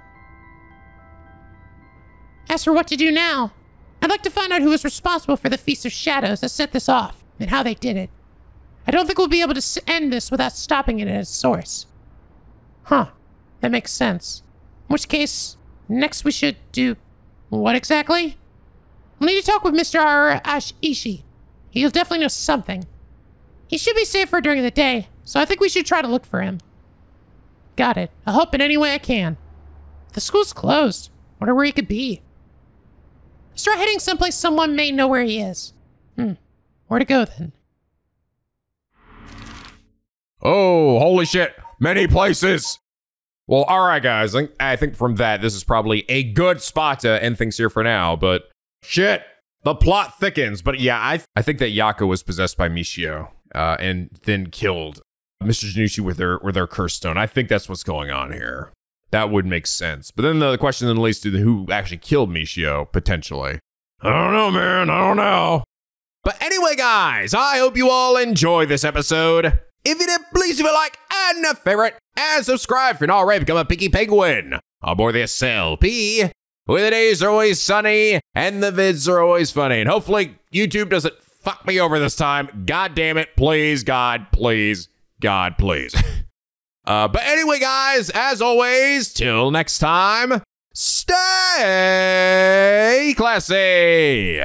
As for what to do now, I'd like to find out who was responsible for the Feast of Shadows that set this off, and how they did it. I don't think we'll be able to end this without stopping it at its source. Huh. That makes sense. In which case, next we should do... What exactly? We'll need to talk with Mister Araishi. He'll definitely know something. He should be safer during the day, so I think we should try to look for him. Got it. I'll help in any way I can. The school's closed. Wonder where he could be. Let's try heading someplace someone may know where he is. Hmm. Where to go, then? Oh, holy shit. Many places! Well, alright guys, I think from that, this is probably a good spot to end things here for now, but shit, the plot thickens. But yeah, I, th I think that Yakko was possessed by Michio uh, and then killed Mister Jinnouchi with their, with their Cursed Stone. I think that's what's going on here. That would make sense. But then the question then leads to the, who actually killed Michio, potentially. I don't know, man, I don't know. But anyway guys, I hope you all enjoy this episode. If you did, please leave a like and a favorite, and subscribe if you're not already. Become a Picky Penguin. I'm more the S L P, where the days are always sunny and the vids are always funny. And hopefully YouTube doesn't fuck me over this time. God damn it. Please, God, please, God, please. uh, but anyway, guys, as always, till next time, stay classy.